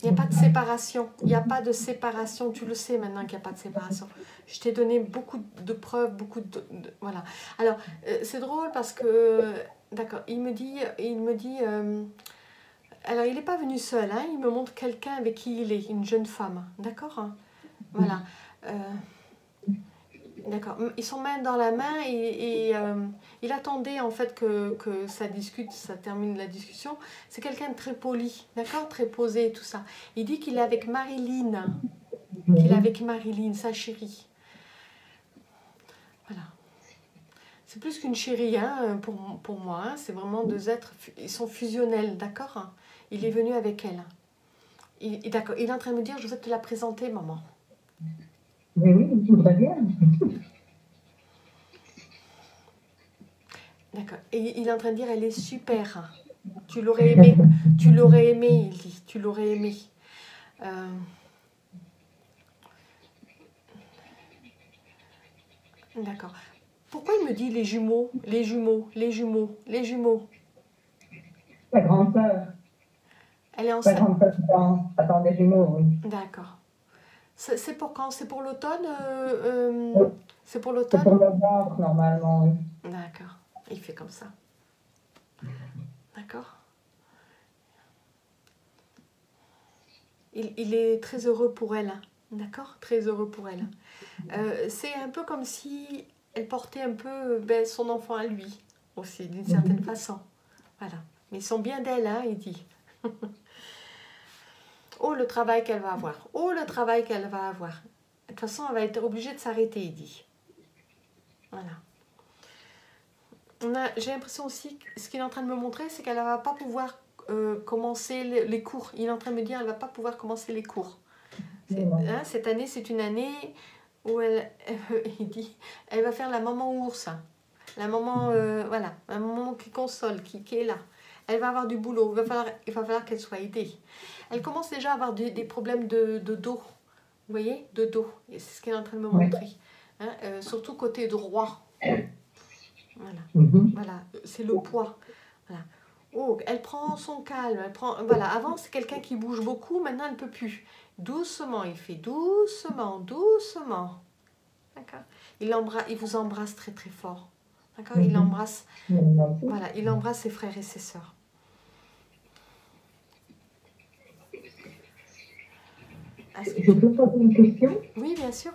Il n'y a pas de séparation. Il n'y a pas de séparation. Tu le sais maintenant qu'il n'y a pas de séparation. Je t'ai donné beaucoup de preuves, beaucoup de... de voilà. Alors, euh, c'est drôle parce que... D'accord, il me dit... Il me dit euh, alors, il n'est pas venu seul. Hein, il me montre quelqu'un avec qui il est, une jeune femme. D'accord, hein, voilà. Euh, D'accord. Ils sont main dans la main et, et euh, il attendait en fait que, que ça discute, ça termine la discussion. C'est quelqu'un de très poli, d'accord, très posé et tout ça. Il dit qu'il est avec Marilyn, qu'il est avec Marilyn, sa chérie. Voilà. C'est plus qu'une chérie, hein, pour, pour moi. Hein. C'est vraiment deux êtres, ils sont fusionnels, d'accord. Il est venu avec elle. Il, d'accord. Il est en train de me dire, je vais te la présenter, maman. Mais oui, il me va bien. D'accord. Et il est en train de dire, elle est super. Tu l'aurais aimé. Tu l'aurais aimé, il dit. Tu l'aurais aimé. Euh... D'accord. Pourquoi il me dit les jumeaux, les jumeaux, les jumeaux, les jumeaux? La grande sœur. Elle est enceinte. La grande sœur, attend des jumeaux, oui. D'accord. C'est pour quand? C'est pour l'automne euh, euh, C'est pour l'automne C'est pour novembre, normalement, oui. D'accord. Il fait comme ça. D'accord. Il, il est très heureux pour elle. D'accord. Très heureux pour elle. Euh, c'est un peu comme si elle portait un peu ben, son enfant à lui, aussi, d'une certaine façon. Voilà. Mais ils sont bien d'elle, hein, il dit. Oh, le travail qu'elle va avoir. Oh, le travail qu'elle va avoir. De toute façon, elle va être obligée de s'arrêter, il dit. Voilà. J'ai l'impression aussi que ce qu'il est en train de me montrer, c'est qu'elle ne va pas pouvoir euh, commencer les, les cours. Il est en train de me dire qu'elle ne va pas pouvoir commencer les cours. Hein, cette année, c'est une année où elle, euh, il dit, elle va faire la maman ours. Hein. La maman, euh, voilà, la maman qui console, qui, qui est là. Elle va avoir du boulot, il va falloir, il va falloir qu'elle soit aidée. Elle commence déjà à avoir des, des problèmes de, de dos, vous voyez, de dos. Et c'est ce qu'elle est en train de me montrer. Hein, euh, surtout côté droit. Voilà, mm-hmm. Voilà. C'est le poids. Voilà. Oh, elle prend son calme. Elle prend, voilà. Avant, c'est quelqu'un qui bouge beaucoup, maintenant, elle ne peut plus. Doucement, il fait doucement, doucement. D'accord. Il, il vous embrasse très, très fort. D'accord, il embrasse, voilà, il embrasse ses frères et ses sœurs. Que... Je peux poser une question? Oui, bien sûr.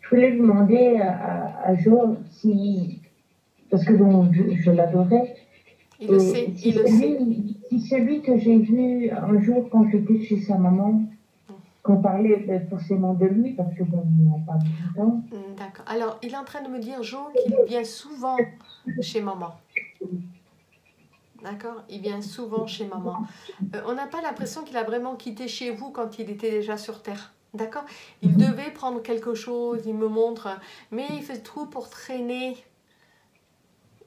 Je voulais demander à, à Jordan si, parce que bon, je, je l'adorais. Il le sait, si il celui, le sait. Si celui que j'ai vu un jour quand j'étais chez sa maman, qu'on parlait forcément de lui, parce que bon, on n'en parle tout le temps. D'accord. Alors, il est en train de me dire, Jo, qu'il vient souvent chez maman. D'accord? Il vient souvent chez maman. Euh, on n'a pas l'impression qu'il a vraiment quitté chez vous quand il était déjà sur Terre. D'accord? Il devait prendre quelque chose, il me montre, mais il fait tout pour traîner.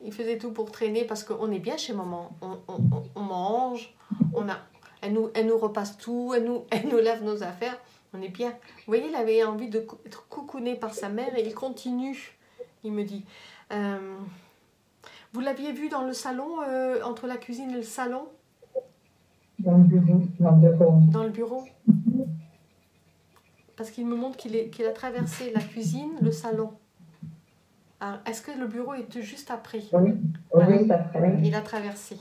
Il faisait tout pour traîner parce qu'on est bien chez maman. On, on, on, on mange, on a... Elle nous, elle nous repasse tout, elle nous, elle nous lave nos affaires, on est bien. Vous voyez, il avait envie d'être coucounée par sa mère et il continue, il me dit. Euh, vous l'aviez vu dans le salon, euh, entre la cuisine et le salon? Dans le bureau. Dans le bureau. Dans le bureau. Parce qu'il me montre qu'il qu'il a traversé la cuisine, le salon. Est-ce que le bureau est juste après? Oui, oui, c'est après. Il a traversé.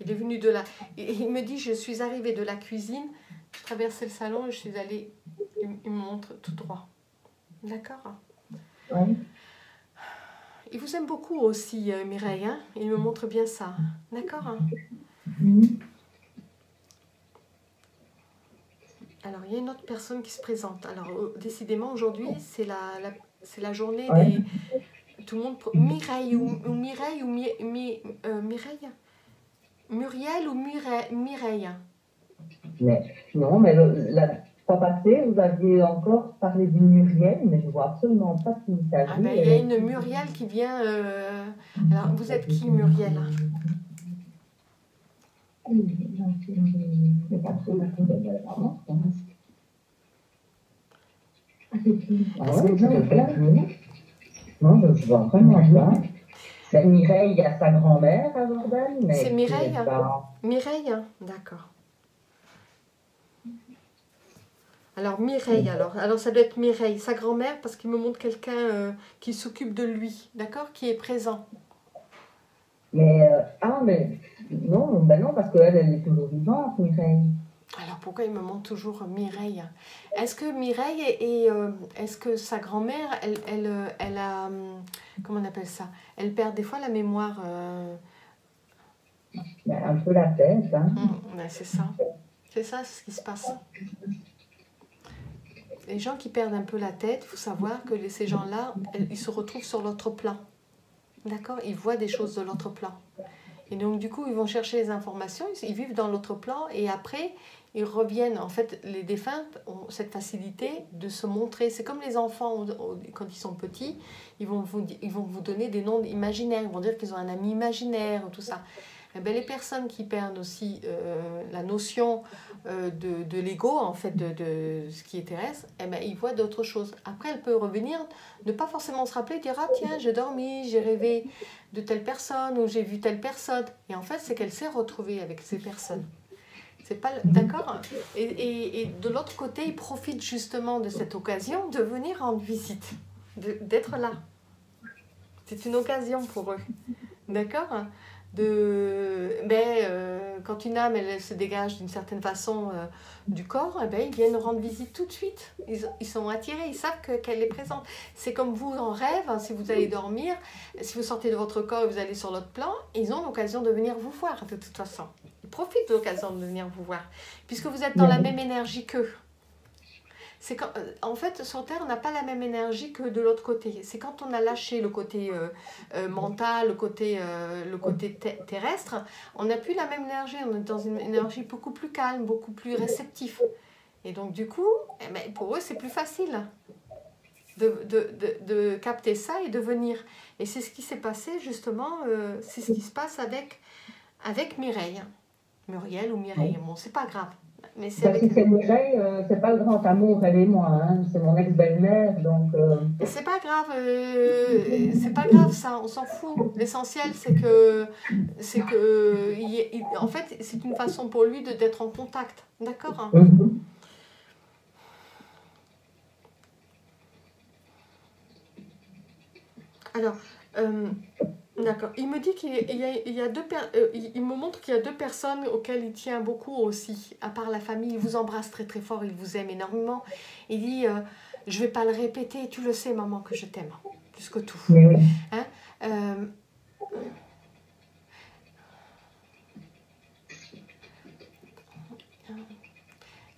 Il est venu de là. La... Il me dit, je suis arrivée de la cuisine, je traversais le salon et je suis allée... Il me montre tout droit. D'accord? Oui. Il vous aime beaucoup aussi, Mireille. Hein, il me montre bien ça. D'accord? Oui. Alors, il y a une autre personne qui se présente. Alors, décidément, aujourd'hui, c'est la, la, c'est la journée oui. des... Tout le monde... Mireille ou, ou Mireille ou Mi, Mi, euh, Mireille Muriel ou Mireille? Mais non, mais le, la fois passée, vous aviez encore parlé d'une Muriel, mais je ne vois absolument pas ce qu'il s'agit. Ah ben, il y a une Muriel qui vient... Euh... Alors, vous êtes qui, Muriel ? Ah ouais, je ne pas. Non, je ne vois vraiment pas. C'est Mireille à sa grand-mère à Morgane, mais c'est Mireille. Pas... Mireille, d'accord. Alors Mireille, alors, alors ça doit être Mireille, sa grand-mère, parce qu'il me montre quelqu'un euh, qui s'occupe de lui, d'accord, qui est présent. Mais euh, ah mais non, ben non, parce qu'elle elle est toujours vivante, Mireille. Alors pourquoi il me manque toujours Mireille? Est-ce que Mireille et euh, est-ce que sa grand-mère, elle, elle, elle a, comment on appelle ça? Elle perd des fois la mémoire. Euh... Ben, un peu la tête, hein. Mmh, ben c'est ça, c'est ça ce qui se passe. Les gens qui perdent un peu la tête, faut savoir que ces gens-là, ils se retrouvent sur l'autre plan, d'accord? Ils voient des choses de l'autre plan. Et donc, du coup, ils vont chercher les informations, ils vivent dans l'autre plan et après, ils reviennent. En fait, les défunts ont cette facilité de se montrer. C'est comme les enfants, quand ils sont petits, ils vont vous, ils vont vous donner des noms imaginaires. Ils vont dire qu'ils ont un ami imaginaire, tout ça. Eh bien, les personnes qui perdent aussi euh, la notion euh, de, de l'ego, en fait, de, de ce qui est terrestre, eh bien, ils voient d'autres choses. Après, elle peut revenir, ne pas forcément se rappeler, dire « Ah tiens, j'ai dormi, j'ai rêvé de telle personne ou j'ai vu telle personne. » Et en fait, c'est qu'elle s'est retrouvée avec ces personnes. C'est pas... D'accord ? et, et, et de l'autre côté, ils profitent justement de cette occasion de venir rendre visite, de, d'être là. C'est une occasion pour eux. D'accord ? De, ben, euh, quand une âme elle, elle se dégage d'une certaine façon euh, du corps, eh ben, ils viennent rendre visite tout de suite. Ils, ils sont attirés, ils savent que, qu'elle est présente. C'est comme vous en rêve, hein, si vous allez dormir, si vous sortez de votre corps et vous allez sur l'autre plan, ils ont l'occasion de venir vous voir de toute façon. Ils profitent de l'occasion de venir vous voir, puisque vous êtes dans la même énergie qu'eux. C'est quand, en fait, sur Terre, on n'a pas la même énergie que de l'autre côté. C'est quand on a lâché le côté euh, euh, mental, le côté, euh, le côté te- terrestre, on n'a plus la même énergie. On est dans une énergie beaucoup plus calme, beaucoup plus réceptive. Et donc, du coup, eh ben, pour eux, c'est plus facile de, de, de, de capter ça et de venir. Et c'est ce qui s'est passé, justement, euh, c'est ce qui se passe avec, avec Mireille. Muriel ou Mireille, bon, c'est pas grave. Mais c'est avec... Si c'est Mireille, euh, c'est pas le grand amour, elle et moi, hein. C'est mon ex-belle-mère, donc... Euh... C'est pas grave, euh, c'est pas grave ça, on s'en fout. L'essentiel, c'est que... c'est que il, il, en fait, c'est une façon pour lui de, d'être en contact, d'accord, hein. Mm-hmm. Alors, euh, d'accord, il me dit qu'il il y a, il y a deux... Per... Il me montre qu'il y a deux personnes auxquelles il tient beaucoup aussi, à part la famille. Il vous embrasse très très fort, il vous aime énormément. Il dit, euh, je ne vais pas le répéter, tu le sais maman que je t'aime, plus que tout. Hein? euh...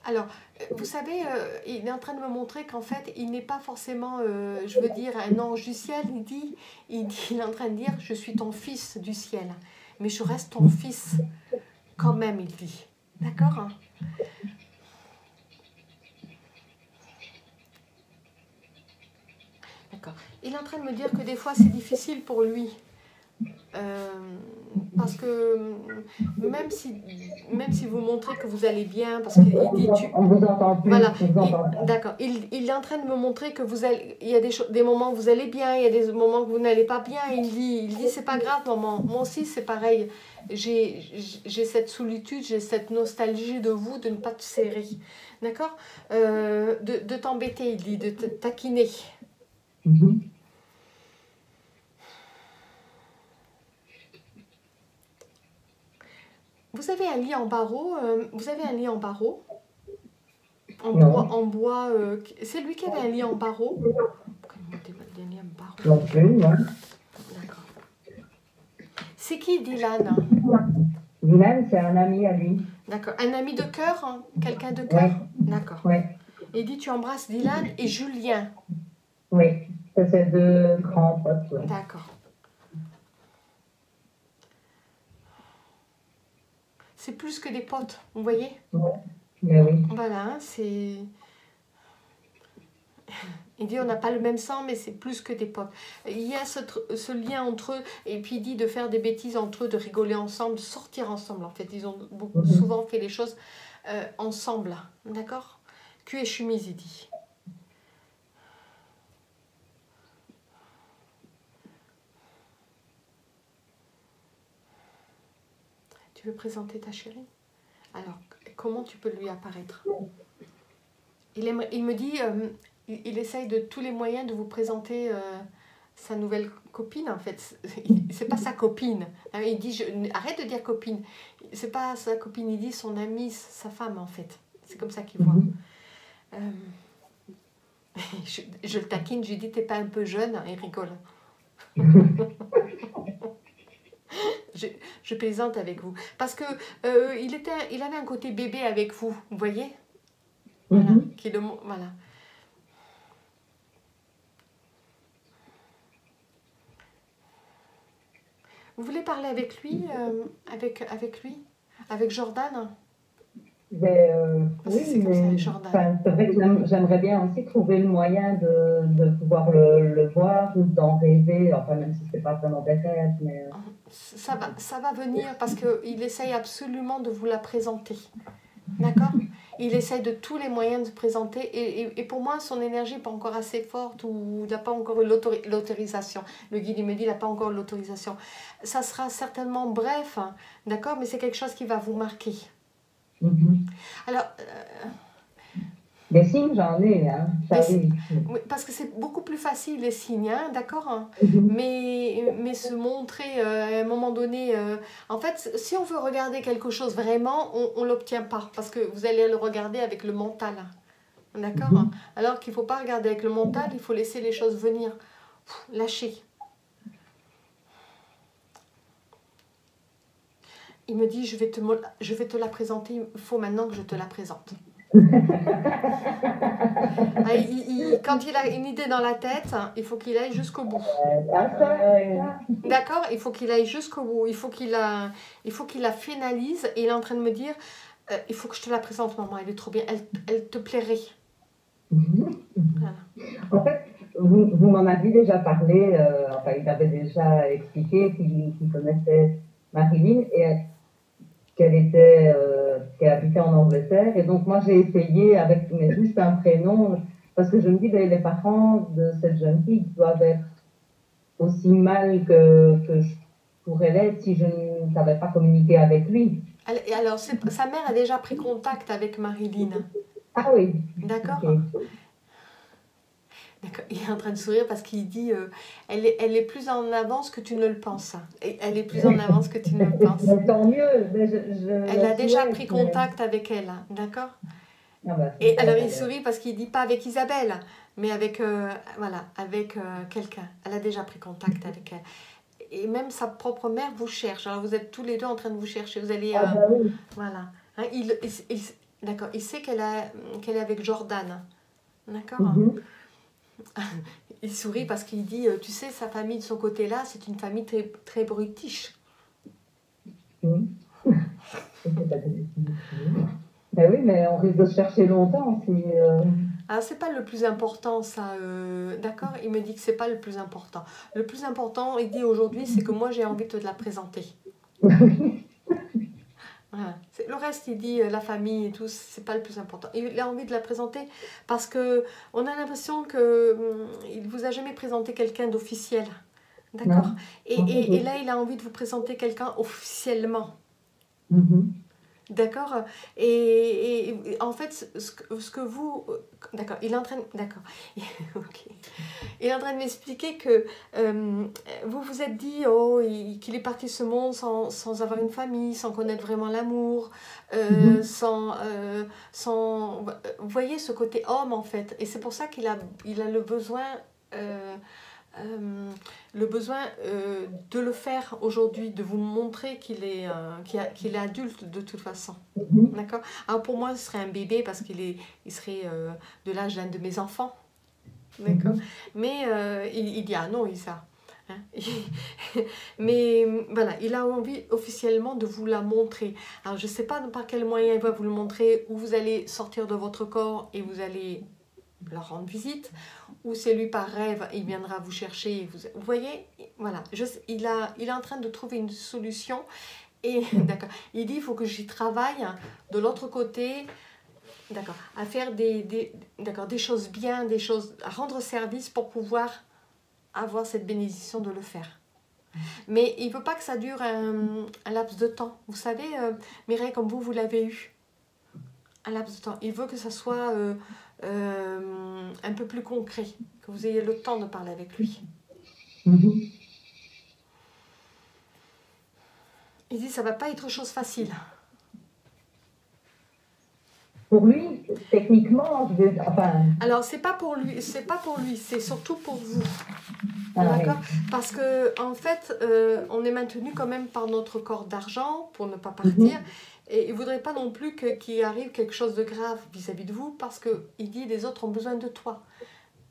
Alors, vous savez, euh, il est en train de me montrer qu'en fait, il n'est pas forcément, euh, je veux dire, un ange du ciel. Il dit, il dit, il est en train de dire, je suis ton fils du ciel, mais je reste ton fils quand même, il dit. D'accord, hein? D'accord. Il est en train de me dire que des fois, c'est difficile pour lui. Euh, parce que même si, même si vous montrez que vous allez bien, parce qu'il dit tu, on vous entend plus, voilà, vous entend il, d'accord, il, il est en train de me montrer que vous allez, il y a des, des moments où vous allez bien, il y a des moments où vous n'allez pas bien. Il dit, il dit c'est pas grave maman, moi aussi c'est pareil, j'ai, j'ai cette solitude, j'ai cette nostalgie de vous, de ne pas te serrer, d'accord, euh, de, de t'embêter, il dit, de te taquiner. Mm-hmm. Vous avez un lit en barreau, euh, vous avez un lit en barreau, en bois, en bois euh, c'est lui qui avait un lit en barreau. D'accord. C'est qui Dylan? Dylan, c'est un ami à lui. D'accord, un ami de cœur, hein? Quelqu'un de cœur. Ouais. D'accord. Ouais. Et dit tu embrasses Dylan et Julien. Oui, ça c'est deux grands potes. Ouais. D'accord. C'est plus que des potes, vous voyez? Ouais. Ben oui. Voilà, c'est... Il dit, on n'a pas le même sang, mais c'est plus que des potes. Il y a ce, ce lien entre eux, et puis il dit de faire des bêtises entre eux, de rigoler ensemble, de sortir ensemble, en fait. Ils ont beaucoup, mm-hmm. souvent fait les choses euh, ensemble, d'accord ? Cul et chemise, il dit. Tu veux présenter ta chérie ? Alors, comment tu peux lui apparaître ? Il, aime, il me dit... Euh, il essaye de tous les moyens de vous présenter euh, sa nouvelle copine, en fait. C'est pas sa copine. Il dit, je... arrête de dire copine. C'est pas sa copine, il dit son amie, sa femme, en fait. C'est comme ça qu'il voit. Euh... Je, je le taquine, je lui dis, t'es pas un peu jeune? Il rigole. je, je plaisante avec vous. Parce que euh, il, était, il avait un côté bébé avec vous, vous voyez, voilà, mm-hmm. qui le, voilà. Vous voulez parler avec lui, euh, avec, avec lui, avec Jordan? Mais euh, oui, c'est comme mais, ça, avec Jordan. Ben, c'est vrai que j'aime, j'aimerais bien aussi trouver le moyen de, de pouvoir le, le voir, d'en rêver, enfin même si c'est pas vraiment des rêves, mais ça va, ça va venir parce que il essaye absolument de vous la présenter, d'accord? Il essaye de tous les moyens de se présenter et, et, et pour moi, son énergie n'est pas encore assez forte ou il n'a pas encore eu l'autorisation. Le guide, il me dit, il n'a pas encore l'autorisation. Ça sera certainement bref, hein, d'accord, mais c'est quelque chose qui va vous marquer. Mm-hmm. Alors... Euh... Les signes, j'en ai, hein. Oui, parce que c'est beaucoup plus facile, les signes, hein, d'accord, hein, mm-hmm. mais, mais se montrer euh, à un moment donné... Euh, en fait, si on veut regarder quelque chose vraiment, on ne l'obtient pas, parce que vous allez le regarder avec le mental, hein, d'accord, mm-hmm. hein, alors qu'il ne faut pas regarder avec le mental, il faut laisser les choses venir, pff, lâcher. Il me dit, je vais te, je vais te la présenter, il faut maintenant que je te la présente. Ah, il, il, quand il a une idée dans la tête, hein, il faut qu'il aille jusqu'au bout. D'accord, il faut qu'il aille jusqu'au bout. Il faut qu'il la, il faut qu'il la finalise. Et il est en train de me dire, euh, il faut que je te la présente, maman. Elle est trop bien. Elle, elle te plairait. Voilà. En fait, vous, vous m'en avez déjà parlé. Euh, enfin, il avait déjà expliqué qu'il, qu'il connaissait Marilyn et elle, qu'elle était, euh, qu'elle habitait en Angleterre. Et donc, moi, j'ai essayé avec mais juste un prénom, parce que je me dis, ben, les parents de cette jeune fille doivent être aussi mal que, que je pourrais l'être si je ne savais pas communiquer avec lui. Et alors, c'est, sa mère a déjà pris contact avec Marilyn. Ah oui. D'accord. Okay. D'accord. Il est en train de sourire parce qu'il dit euh, elle, est, elle est plus en avance que tu ne le penses. Elle est plus en avance que tu ne le penses. Tant mieux. Mais je, je elle a déjà souhaite, pris contact mais... avec elle, d'accord ? Non, bah, et alors il sourit parce qu'il ne dit pas avec Isabelle, mais avec, euh, voilà, avec euh, quelqu'un. Elle a déjà pris contact avec elle. Et même sa propre mère vous cherche. Alors vous êtes tous les deux en train de vous chercher. Vous allez. Euh, ah, bah, oui. Voilà. Hein, il, il, il, d'accord. Il sait qu'elle, a, qu'elle est avec Jordan. D'accord ? Mm-hmm. Il sourit parce qu'il dit, tu sais, sa famille de son côté-là, c'est une famille très, très british. Mmh. Ben oui, mais on risque de se chercher longtemps. Si, euh... Ah, c'est pas le plus important, ça. Euh... D'accord ? Il me dit que c'est pas le plus important. Le plus important, il dit aujourd'hui, c'est que moi, j'ai envie de te la présenter. Voilà. Le reste, il dit, la famille et tout, c'est pas le plus important. Il a envie de la présenter parce que on a l'impression qu'il ne vous a jamais présenté quelqu'un d'officiel. D'accord ? et, et, et là, il a envie de vous présenter quelqu'un officiellement. Mm-hmm. D'accord ? et, et en fait, ce que, ce que vous... D'accord, il est en train de... D'accord. Okay. Il est en train de m'expliquer que euh, vous vous êtes dit oh, il, qu'il est parti de ce monde sans, sans avoir une famille, sans connaître vraiment l'amour, euh, mm-hmm. sans, euh, sans... Vous voyez ce côté homme, en fait. Et c'est pour ça qu'il a, il a le besoin... Euh, Euh, le besoin euh, de le faire aujourd'hui, de vous montrer qu'il est, euh, qu'il a, qu'il est adulte de toute façon. D'accord ? Alors pour moi, ce serait un bébé parce qu'il est, il serait euh, de l'âge d'un de mes enfants. D'accord ? Mais euh, il, il dit, ah non, il ça. Hein. Mais voilà, il a envie officiellement de vous la montrer. Alors, je ne sais pas par quel moyen il va vous le montrer, ou vous allez sortir de votre corps et vous allez leur rendre visite, ou c'est lui par rêve, il viendra vous chercher. Et vous... vous voyez, voilà, je sais, il, a, il est en train de trouver une solution. Et d'accord, il dit il faut que j'y travaille de l'autre côté. D'accord, à faire des, des, d'accord, des choses bien, des choses, à rendre service pour pouvoir avoir cette bénédiction de le faire. Mais il ne peut pas que ça dure un, un laps de temps. Vous savez, euh, Mireille, comme vous, vous l'avez eu. Un laps de temps. Il veut que ça soit euh, euh, un peu plus concret, que vous ayez le temps de parler avec lui. Mm-hmm. Il dit ça ne va pas être chose facile. Pour lui, techniquement, je vais, enfin... Alors, c'est pas pour lui, c'est pas pour lui, c'est surtout pour vous, ah, d'accord oui. Parce que en fait, euh, on est maintenu quand même par notre corps d'argent pour ne pas partir, mm-hmm. et il voudrait pas non plus que qu'il arrive quelque chose de grave vis-à-vis de vous, parce que il dit les autres ont besoin de toi.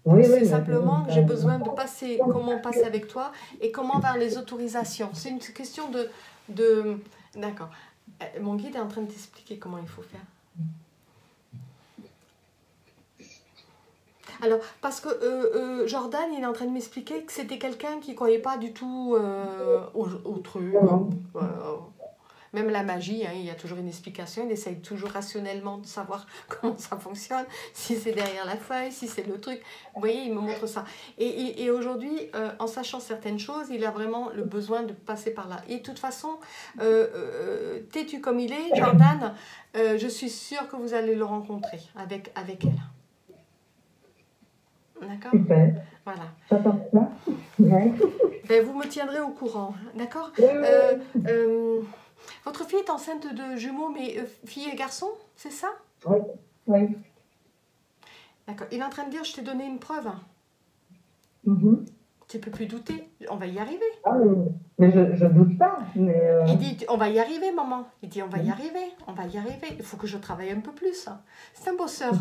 Oui, c'est oui, simplement oui. que j'ai besoin de passer, comment passer avec toi et comment vers les autorisations. C'est une question de, de, d'accord. Mon guide est en train de t'expliquer comment il faut faire. Alors, parce que euh, euh, Jordan, il est en train de m'expliquer que c'était quelqu'un qui ne croyait pas du tout euh, au, au truc, euh, même la magie, hein, il y a toujours une explication, il essaye toujours rationnellement de savoir comment ça fonctionne, si c'est derrière la feuille, si c'est le truc, vous voyez, il me montre ça. Et, et, et aujourd'hui, euh, en sachant certaines choses, il a vraiment le besoin de passer par là. Et de toute façon, euh, euh, têtu comme il est, Jordan, euh, je suis sûre que vous allez le rencontrer avec, avec elle. D'accord. Super. Voilà. J'attends ça. Ouais. Ben, vous me tiendrez au courant, d'accord. Oui, oui. euh, euh, Votre fille est enceinte de jumeaux, mais euh, fille et garçon, c'est ça? Oui. Oui. D'accord. Il est en train de dire, je t'ai donné une preuve. Mm-hmm. Tu ne peux plus douter. On va y arriver. Ah, mais je ne doute pas. Mais euh... Il dit, on va y arriver, maman. Il dit, on va y arriver. On va y arriver. Il faut que je travaille un peu plus. C'est un bosseur.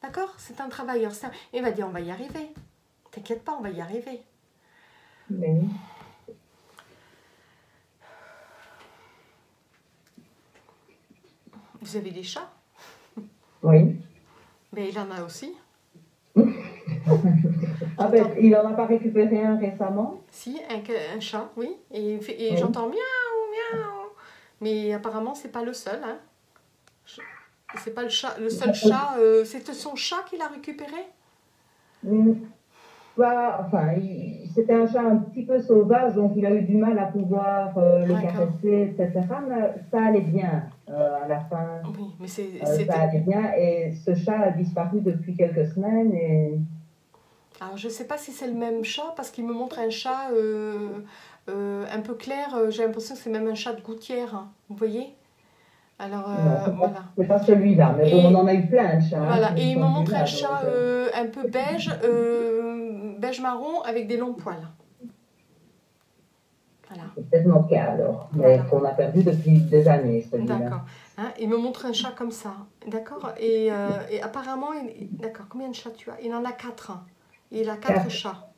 D'accord? C'est un travailleur. Ça. Il va dire, on va y arriver. T'inquiète pas, on va y arriver. Mais... Vous avez des chats? Oui. Mais il en a aussi. Ah ben, il n'en a pas récupéré un récemment? Si, un, un chat, oui. Et, et oui. J'entends miaou, miaou. Mais apparemment, c'est pas le seul, hein. Je... C'est pas le chat, le seul chat, euh, c'était son chat qu'il a récupéré? Mmh. Bah, enfin, il, c'était un chat un petit peu sauvage, donc il a eu du mal à pouvoir euh, le caresser, et cetera. Mais ça allait bien euh, à la fin. Oui, mais c'est, euh, ça allait bien, et ce chat a disparu depuis quelques semaines. Et... Alors, je sais pas si c'est le même chat, parce qu'il me montre un chat euh, euh, un peu clair, j'ai l'impression que c'est même un chat de gouttière, hein. Vous voyez? Alors, euh, non, c'est pas, voilà. C'est pas celui-là, mais et, bon, on en a eu plein de chats. Voilà, hein, et il me montre un chat euh, un peu beige, euh, beige marron, avec des longs poils. Voilà. C'est peut-être mon cas, alors, mais voilà. Qu'on a perdu depuis des années, celui-là. D'accord. Hein, il me montre un chat comme ça, d'accord et, euh, et apparemment, il... d'accord, combien de chats tu as? Il en a quatre. Hein. Il a quatre ah. chats.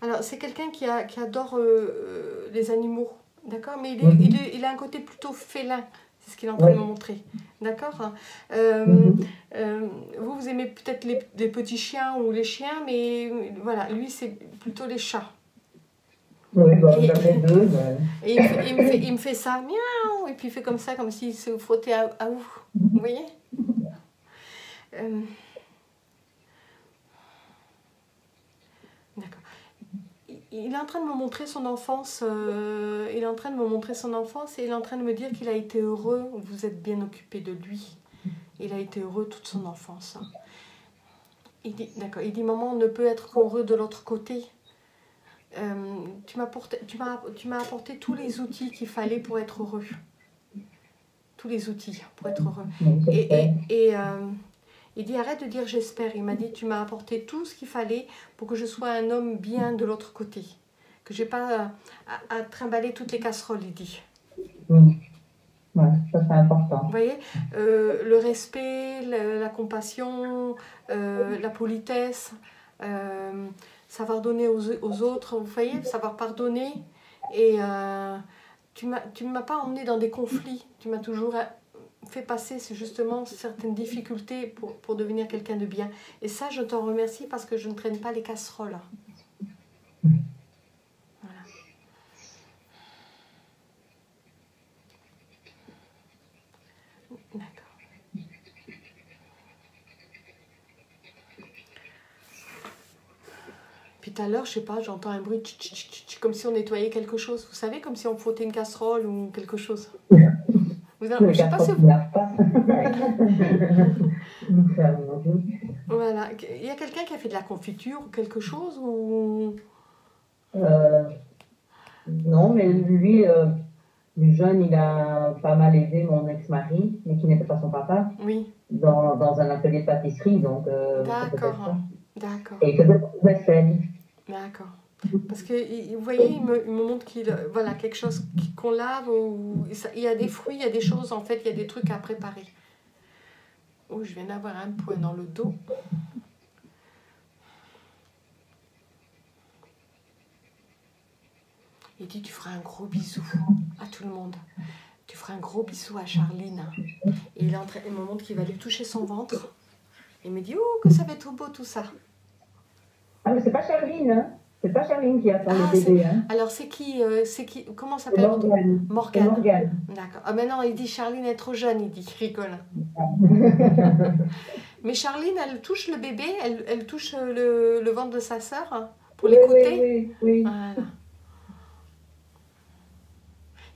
Alors, c'est quelqu'un qui, a, qui adore euh, les animaux, d'accord? Mais il, est, mm-hmm. il, est, il a un côté plutôt félin. C'est ce qu'il est en train ouais. de me montrer. D'accord euh, mm-hmm. euh, Vous, vous aimez peut-être les, les petits chiens ou les chiens, mais voilà, lui, c'est plutôt les chats. Oui, bon, et, j'en ai deux. Mais... Et il me, fait, il, me fait, il me fait ça, miaou, et puis il fait comme ça, comme s'il se frottait à, à vous. Vous voyez euh... D'accord. Il est en train de me montrer son enfance, euh, il est en train de me montrer son enfance et il est en train de me dire qu'il a été heureux, vous êtes bien occupé de lui. Il a été heureux toute son enfance. Il dit, d'accord, il dit, maman, on ne peut être heureux de l'autre côté. Euh, tu m'as porté, tu m'as, tu m'as apporté tous les outils qu'il fallait pour être heureux. Tous les outils pour être heureux. Et, et, et euh, il dit, arrête de dire j'espère. Il m'a dit, tu m'as apporté tout ce qu'il fallait pour que je sois un homme bien de l'autre côté. Que je n'ai pas à, à trimballer toutes les casseroles, il dit. Mmh. Ouais, ça c'est important. Vous voyez, euh, le respect, le, la compassion, euh, la politesse, euh, savoir donner aux, aux autres, vous voyez, savoir pardonner. Et euh, tu ne m'as pas emmenée dans des conflits, tu m'as toujours fait passer justement certaines difficultés pour, pour devenir quelqu'un de bien. Et ça, je t'en remercie parce que je ne traîne pas les casseroles. Voilà. D'accord. Puis tout à l'heure, je sais pas, j'entends un bruit tch, tch, tch, tch, comme si on nettoyait quelque chose. Vous savez, comme si on frottait une casserole ou quelque chose. Vous en... Je ne sais pas si vous... Voilà. Il y a quelqu'un qui a fait de la confiture ou quelque chose ou... euh, Non, mais lui, euh, le jeune, il a pas mal aidé mon ex-mari, mais qui n'était pas son papa, oui. dans, dans un atelier de pâtisserie. Donc, euh, d'accord. D'accord. Et que de vaisselle. D'accord. Parce que, vous voyez, il me, il me montre qu'il, voilà, quelque chose qu'on lave, ou, il y a des fruits, il y a des choses, en fait, il y a des trucs à préparer. Oh, je viens d'avoir un point dans le dos. Il dit, tu feras un gros bisou à tout le monde. Tu feras un gros bisou à Charline. Et il, entra- il me montre qu'il va lui toucher son ventre. Il me dit, oh, que ça va être beau tout ça. Ah, mais c'est pas Charline, hein? C'est pas Charline qui attend ah, le bébé. Hein? Alors, c'est qui, euh, c'est qui? Comment ça s'appelle? Morgane. Morgane. Morgane. D'accord. Ah, ben non, il dit Charline est trop jeune, il dit, rigole. Mais Charline, elle touche le bébé, elle, elle touche le, le ventre de sa sœur hein, pour oui, l'écouter. Oui, oui, oui. Voilà.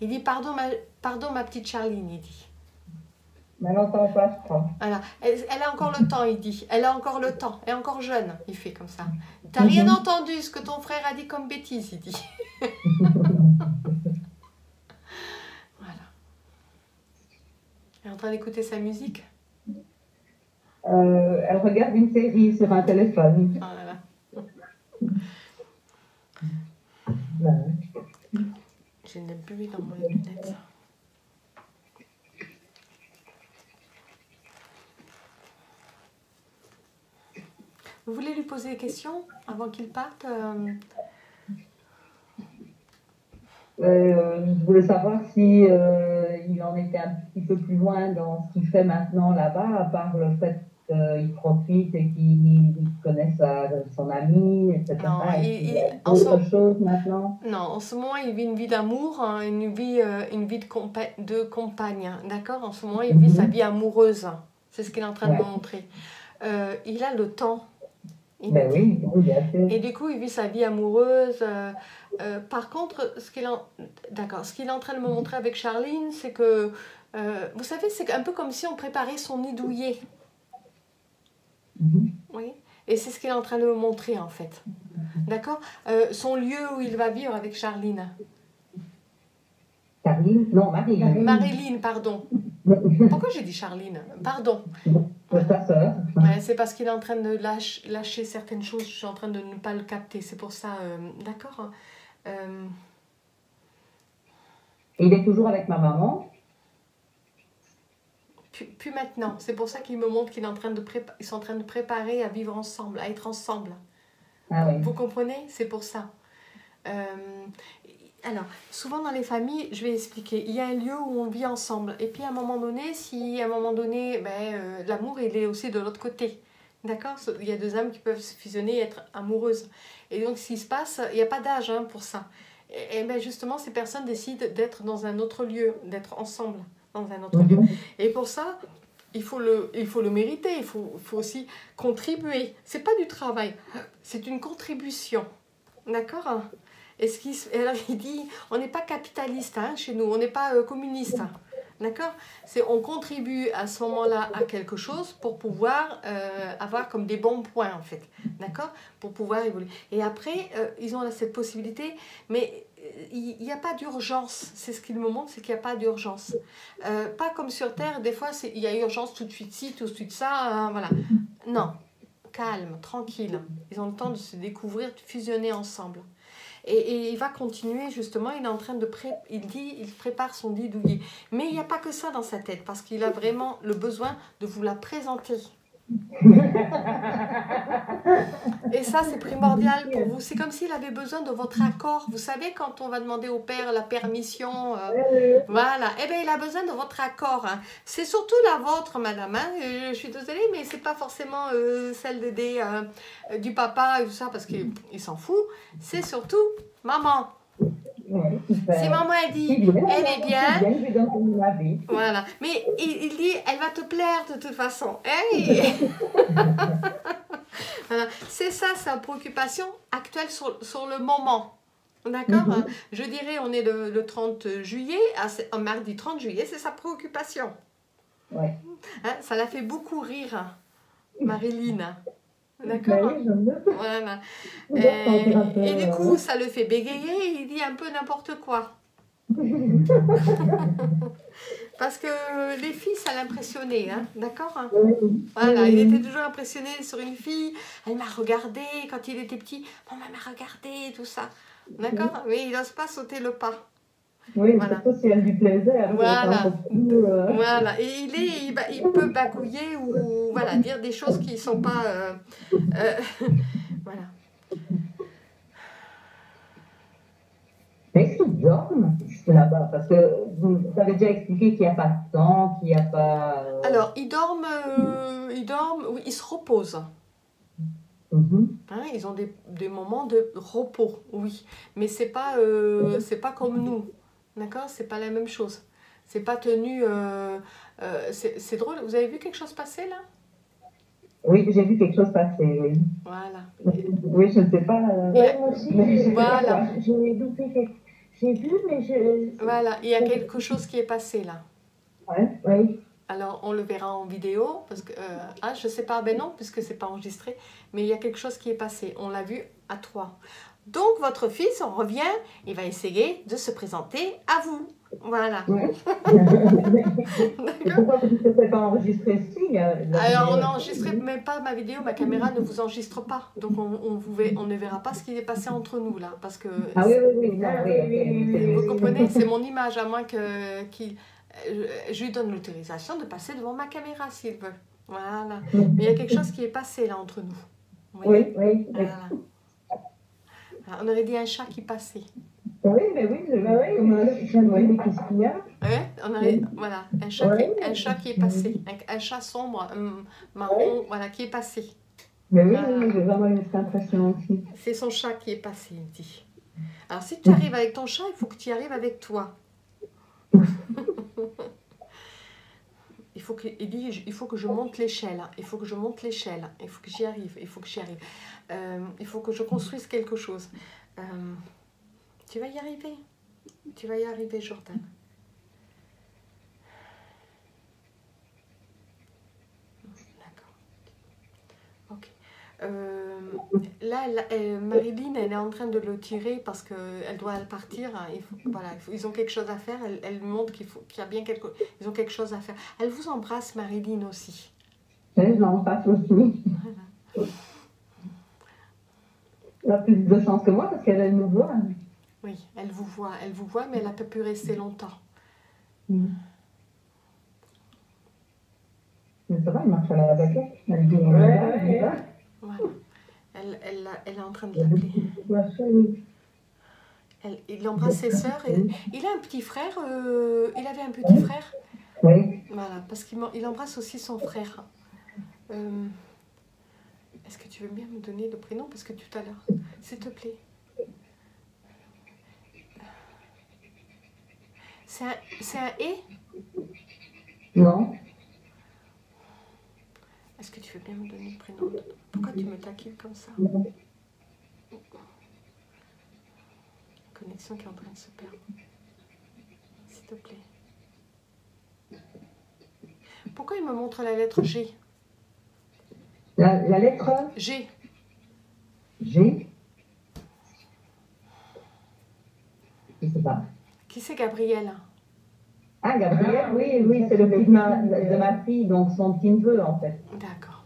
Il dit, pardon ma, pardon, ma petite Charline, il dit. Mais elle n'entend pas, je crois. Voilà. Elle, elle a encore le temps, il dit. Elle a encore le temps. Elle est encore jeune, il fait comme ça. T'as rien entendu ce que ton frère a dit comme bêtise, il dit. Voilà. Elle est en train d'écouter sa musique. Euh, elle regarde une série sur un téléphone. Voilà. J'ai une buée dans mon lunette. Vous voulez lui poser des questions avant qu'il parte? euh... Euh, Je voulais savoir si euh, il en était un petit peu plus loin dans ce qu'il fait maintenant là-bas, à part le fait qu'il profite et qu'il connaisse sa, son ami, et cetera. Non, et il, il, en autre ce... chose maintenant. Non, en ce moment, il vit une vie d'amour, hein, une vie, euh, une vie de, compa- de compagne, hein, d'accord? En ce moment, il vit mm-hmm. sa vie amoureuse. C'est ce qu'il est en train ouais. de me montrer. Euh, il a le temps. Ben oui, bien sûr. Et du coup, il vit sa vie amoureuse. Euh, euh, par contre, ce qu'il, en... D'accord, ce qu'il est en train de me montrer avec Charline, c'est que, euh, vous savez, c'est un peu comme si on préparait son nid douillet. Mm-hmm. Oui. Et c'est ce qu'il est en train de me montrer, en fait. D'accord euh, son lieu où il va vivre avec Charline. Charline Non, Marilyn. Marilyn, pardon. Pourquoi j'ai dit Charline? Pardon. Voilà. Ouais, c'est parce qu'il est en train de lâche, lâcher certaines choses. Je suis en train de ne pas le capter. C'est pour ça. Euh, d'accord euh... Il est toujours avec ma maman. Puis, puis maintenant. C'est pour ça qu'il me montre qu'ils prépa- sont en train de préparer à vivre ensemble, à être ensemble. Ah oui. Vous comprenez? C'est pour ça. Euh... Alors, souvent dans les familles, je vais expliquer, il y a un lieu où on vit ensemble. Et puis à un moment donné, si à un moment donné, ben, euh, l'amour, il est aussi de l'autre côté. D'accord ? Il y a deux âmes qui peuvent se fusionner et être amoureuses. Et donc, ce qui se passe, il n'y a pas d'âge hein, pour ça. Et, et ben, justement, ces personnes décident d'être dans un autre lieu, d'être ensemble dans un autre mmh. lieu. Et pour ça, il faut le, il faut le mériter, il faut, faut aussi contribuer. Ce n'est pas du travail, c'est une contribution. D'accord ? Et ce qui, alors il dit, on n'est pas capitaliste hein, chez nous, on n'est pas euh, communiste, hein, d'accord ? C'est on contribue à ce moment-là à quelque chose pour pouvoir euh, avoir comme des bons points en fait, d'accord ? Pour pouvoir évoluer. Et après, euh, ils ont là, cette possibilité, mais il n'y a pas d'urgence. C'est ce qu'il me montre, c'est qu'il n'y a pas d'urgence. Euh, pas comme sur Terre, des fois il y a urgence tout de suite ci, tout de suite ça, euh, voilà. Non, calme, tranquille. Ils ont le temps de se découvrir, de fusionner ensemble. Et, et il va continuer justement, il est en train de pré- il dit, il prépare son nid douillet. Mais il n'y a pas que ça dans sa tête, parce qu'il a vraiment le besoin de vous la présenter, Et ça, c'est primordial pour vous. C'est comme s'il avait besoin de votre accord. Vous savez, quand on va demander au père la permission, euh, voilà. Eh bien, il a besoin de votre accord. Hein. C'est surtout la vôtre, madame. Hein. Je suis désolée, mais c'est pas forcément euh, celle de, des, euh, du papa et tout ça, parce qu'il s'en fout. C'est surtout maman. Ouais, si maman a dit, elle est bien, bien, je vais donc donner ma vie. Voilà, mais il, il dit, elle va te plaire de toute façon. Hey. Voilà. C'est ça, sa préoccupation actuelle sur, sur le moment. D'accord. Mm-hmm. Je dirais, on est le, le trente juillet, à, mardi trente juillet, c'est sa préoccupation. Ouais. Hein, ça la fait beaucoup rire, Marilyn. D'accord. Voilà. Et, et du coup, ça le fait bégayer et il dit un peu n'importe quoi. Parce que les filles, ça l'impressionnait, hein, d'accord, hein. Voilà, il était toujours impressionné sur une fille. Elle m'a regardé quand il était petit. Maman m'a regardé, tout ça. D'accord. Mais il n'ose pas sauter le pas. Oui, voilà. Surtout si elle lui plaisait. Voilà. Peu, euh... voilà. Et il, est, il, il peut bacouiller ou voilà, dire des choses qui ne sont pas... Euh, euh, voilà. Est-ce qu'ils dorment juste là-bas? Parce que vous avez déjà expliqué qu'il n'y a pas de temps, qu'il n'y a pas... Euh... Alors, ils dorment, euh, ils dorment, oui, ils se reposent. Mmh. Hein, ils ont des, des moments de repos, oui. Mais ce n'est pas, euh, c'est pas comme nous. D'accord, c'est pas la même chose. C'est pas tenu. Euh, euh, c'est, c'est drôle. Vous avez vu quelque chose passer là? Oui, j'ai vu quelque chose passer. Oui. Voilà. Oui, je ne sais pas. Euh, ouais. Moi aussi. Je, voilà. J'ai loupé quelque. J'ai vu, mais je. Voilà. Il y a quelque chose qui est passé là. Ouais. Oui. Alors, on le verra en vidéo parce que euh, ah, je sais pas. Ben non, puisque c'est pas enregistré. Mais il y a quelque chose qui est passé. On l'a vu à trois. Donc, votre fils, on revient, il va essayer de se présenter à vous. Voilà. Ouais. Pourquoi vous ne faites pas enregistrer si euh, alors, on a enregistré, mais pas ma vidéo, ma caméra ne vous enregistre pas. Donc, on, on, vous, on ne verra pas ce qui est passé entre nous, là. Parce que ah oui, oui, oui. Là, oui, oui, oui. Vous comprenez, c'est mon image, à moins que qu'il, je lui donne l'autorisation de passer devant ma caméra, s'il veut. Voilà. Mais il y a quelque chose qui est passé, là, entre nous. Vous voyez ? Oui, oui. Voilà. On aurait dit un chat qui passait. Oui, mais oui, je oui, qu'est-ce qu'il y a. On aurait, oui. Voilà, un chat, oui. Qui, un chat qui est passé, un, un chat sombre, un marron, oui. Voilà, qui est passé. Mais oui, voilà. Oui, j'ai vraiment eu cette impression aussi. C'est son chat qui est passé, il dit. Alors, si tu arrives avec ton chat, il faut que tu y arrives avec toi. Il faut que, il dit, il faut que je monte l'échelle, il faut que je monte l'échelle, il faut que j'y arrive, il faut que j'y arrive, euh, il faut que je construise quelque chose. Euh, tu vas y arriver, tu vas y arriver, Jordan. D'accord. Ok. Euh, là, là euh, Marilyn, elle est en train de le tirer parce qu'elle doit partir. Hein, il faut, voilà, il faut, ils ont quelque chose à faire. Elle, elle montre qu'il faut, qu'il y a bien quelque, ils ont quelque chose à faire. Elle vous embrasse, Marilyn, aussi. Elle vous embrasse aussi. Voilà. Elle a plus de chance que moi parce qu'elle nous voit. Hein. Oui, elle vous voit, elle vous voit, mais elle n'a pas pu rester longtemps. Mm. Mais ça va, elle marche à la baguette. Elle dit, ouais, ouais, ouais. Voilà. Elle, elle, elle est en train de l'appeler. Elle, il embrasse ses sœurs. Et, il a un petit frère. Euh, il avait un petit frère. Oui. Voilà, parce qu'il il embrasse aussi son frère. Euh, est-ce que tu veux bien me donner le prénom? Parce que tout à l'heure, s'il te plaît. C'est un, c'est un « et » ? Non. Est-ce que tu veux bien me donner le prénom? Pourquoi tu me taquilles comme ça? La connexion qui est en train de se perdre. S'il te plaît. Pourquoi il me montre la lettre G? La, la lettre G. G? Je ne sais pas. Qui c'est Gabriel? Ah, Gabriel, oui, oui, c'est le petit de ma, de ma fille, donc son petit-neveu, en fait. D'accord.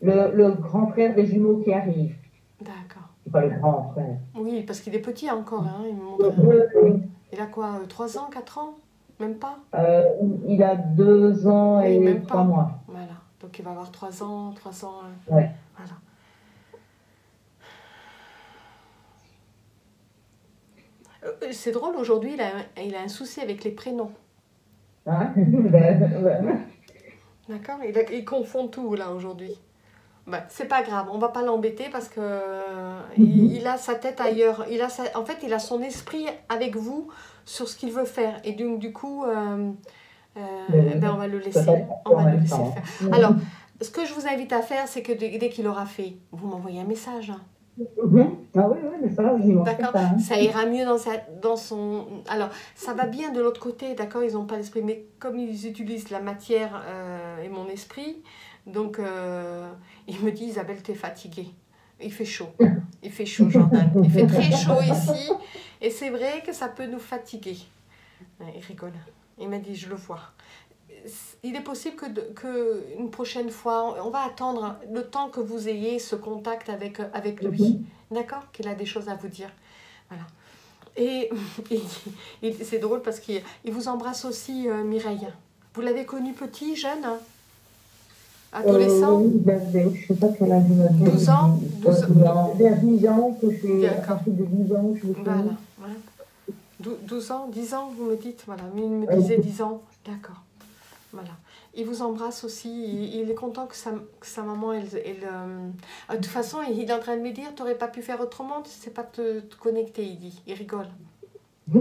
Le, le grand frère des jumeaux qui arrive. D'accord. C'est pas le grand frère. Oui, parce qu'il est petit encore, hein. Il, montre... oui. Il a quoi, trois ans, quatre ans? Même pas? euh, Il a deux ans et trois mois. Voilà. Donc il va avoir trois ans, trois ans. Ouais. Voilà. C'est drôle, aujourd'hui, il a, il a un souci avec les prénoms. Ah, ben, ben. D'accord, il, il confond tout, là, aujourd'hui. Ben, c'est pas grave, on va pas l'embêter parce que euh, il, il a sa tête ailleurs. Il a sa, en fait, il a son esprit avec vous sur ce qu'il veut faire. Et donc, du coup, euh, euh, ben, on va le laisser, on va le laisser faire. Alors, ce que je vous invite à faire, c'est que dès qu'il aura fait, vous m'envoyez un message. Mmh. Ah oui, oui, mais ça, d'accord, pas, hein. Ça ira mieux dans, sa, dans son... Alors, ça va bien de l'autre côté, d'accord, ils n'ont pas l'esprit, mais comme ils utilisent la matière euh, et mon esprit, donc euh, il me dit, Isabelle, t'es fatiguée, il fait chaud, il fait chaud, Jordan, il fait très chaud ici, et c'est vrai que ça peut nous fatiguer. Il rigole, il m'a dit, je le vois. Il est possible que, de, que une prochaine fois, on va attendre le temps que vous ayez ce contact avec, avec lui, d'accord, qu'il a des choses à vous dire. Voilà. Et, et, et c'est drôle parce qu'il il vous embrasse aussi, euh, Mireille. Vous l'avez connu petit, jeune, hein, adolescent, euh, je sais pas quel âge, douze ans, douze ans. Vers dix ans, que c'est à partir de dix ans, je vous connais. Voilà, ouais. douze ans, dix ans, vous me dites, voilà, il me disait dix ans, d'accord. Voilà. Il vous embrasse aussi. Il, il est content que sa, que sa maman... Elle, elle, euh... De toute façon, il est en train de me dire, tu n'aurais pas pu faire autrement, tu ne sais pas te, te connecter, il dit. Il rigole. Tu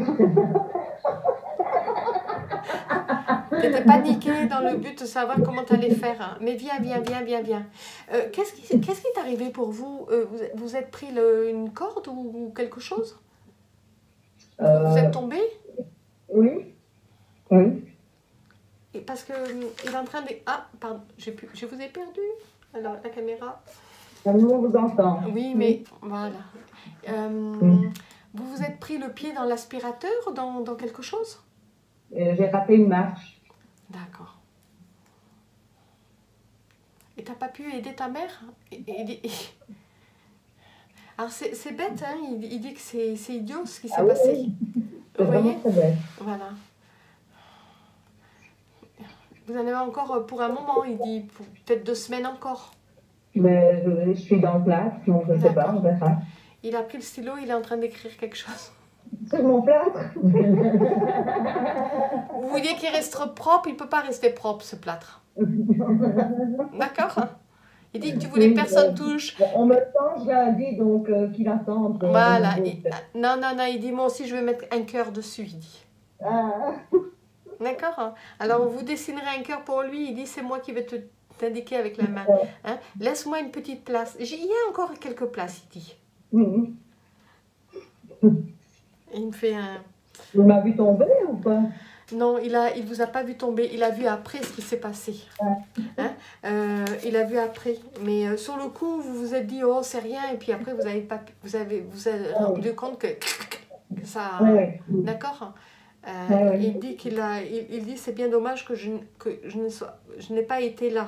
étais paniquée dans le but de savoir comment tu allais faire. Hein. Mais viens, viens, viens, viens, viens. Euh, qu'est-ce qui, qu'est-ce qui est arrivé pour vous, euh, vous vous êtes pris le, une corde ou, ou quelque chose euh... Vous êtes tombé? Oui. Oui. Parce qu'il est en train de... Ah, pardon, j'ai pu... je vous ai perdu. Alors, la caméra... La maman vous entend. Oui, mais mmh. Voilà. Euh, mmh. Vous vous êtes pris le pied dans l'aspirateur, dans, dans quelque chose? euh, J'ai raté une marche. D'accord. Et t'as pas pu aider ta mère? et, et, et... Alors, c'est, c'est bête, hein, il, il dit que c'est, c'est idiot ce qui s'est ah, passé. Oui. Vous voyez? Voilà. Vous en avez encore pour un moment, il dit, pour peut-être deux semaines encore. Mais je, je suis dans le plâtre, donc je ne sais pas, on verra. Il a pris le stylo, il est en train d'écrire quelque chose. C'est mon plâtre. Vous voulez qu'il reste propre, il ne peut pas rester propre, ce plâtre. D'accord. Il dit que tu voulais que personne touche. On me change lundi, donc euh, qu'il attende. Euh, voilà. Il, non, non, non, il dit, moi aussi, je vais mettre un cœur dessus, il dit. Ah. D'accord. Alors, vous dessinerez un cœur pour lui. Il dit, c'est moi qui vais te t'indiquer avec la main. Hein? Laisse-moi une petite place. J'ai, il y a encore quelques places, il dit. Mm-hmm. Il me fait un... Il m'a vu tomber ou pas? Non, il a, il vous a pas vu tomber. Il a vu après ce qui s'est passé. Ouais. Hein? Euh, il a vu après. Mais euh, sur le coup, vous vous êtes dit, oh, c'est rien. Et puis après, vous avez pas, vous avez, vous avez rendu compte que, que ça... Ouais. D'accord. Euh, ah oui. Il dit qu'il a, il, il dit c'est bien dommage que je que je ne sois, je n'ai pas été là,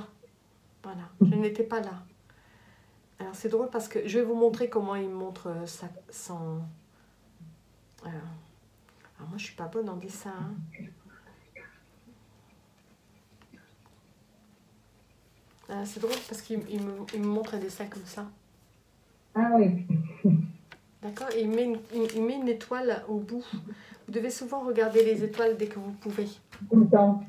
voilà, je n'étais pas là. Alors c'est drôle parce que je vais vous montrer comment il montre ça sans. Euh, alors moi je suis pas bonne en dessin. Hein. Alors, c'est drôle parce qu'il il me, il me montre un dessin comme ça. Ah oui. D'accord, et il met une, il met une étoile au bout. Vous devez souvent regarder les étoiles dès que vous pouvez. Tout le temps.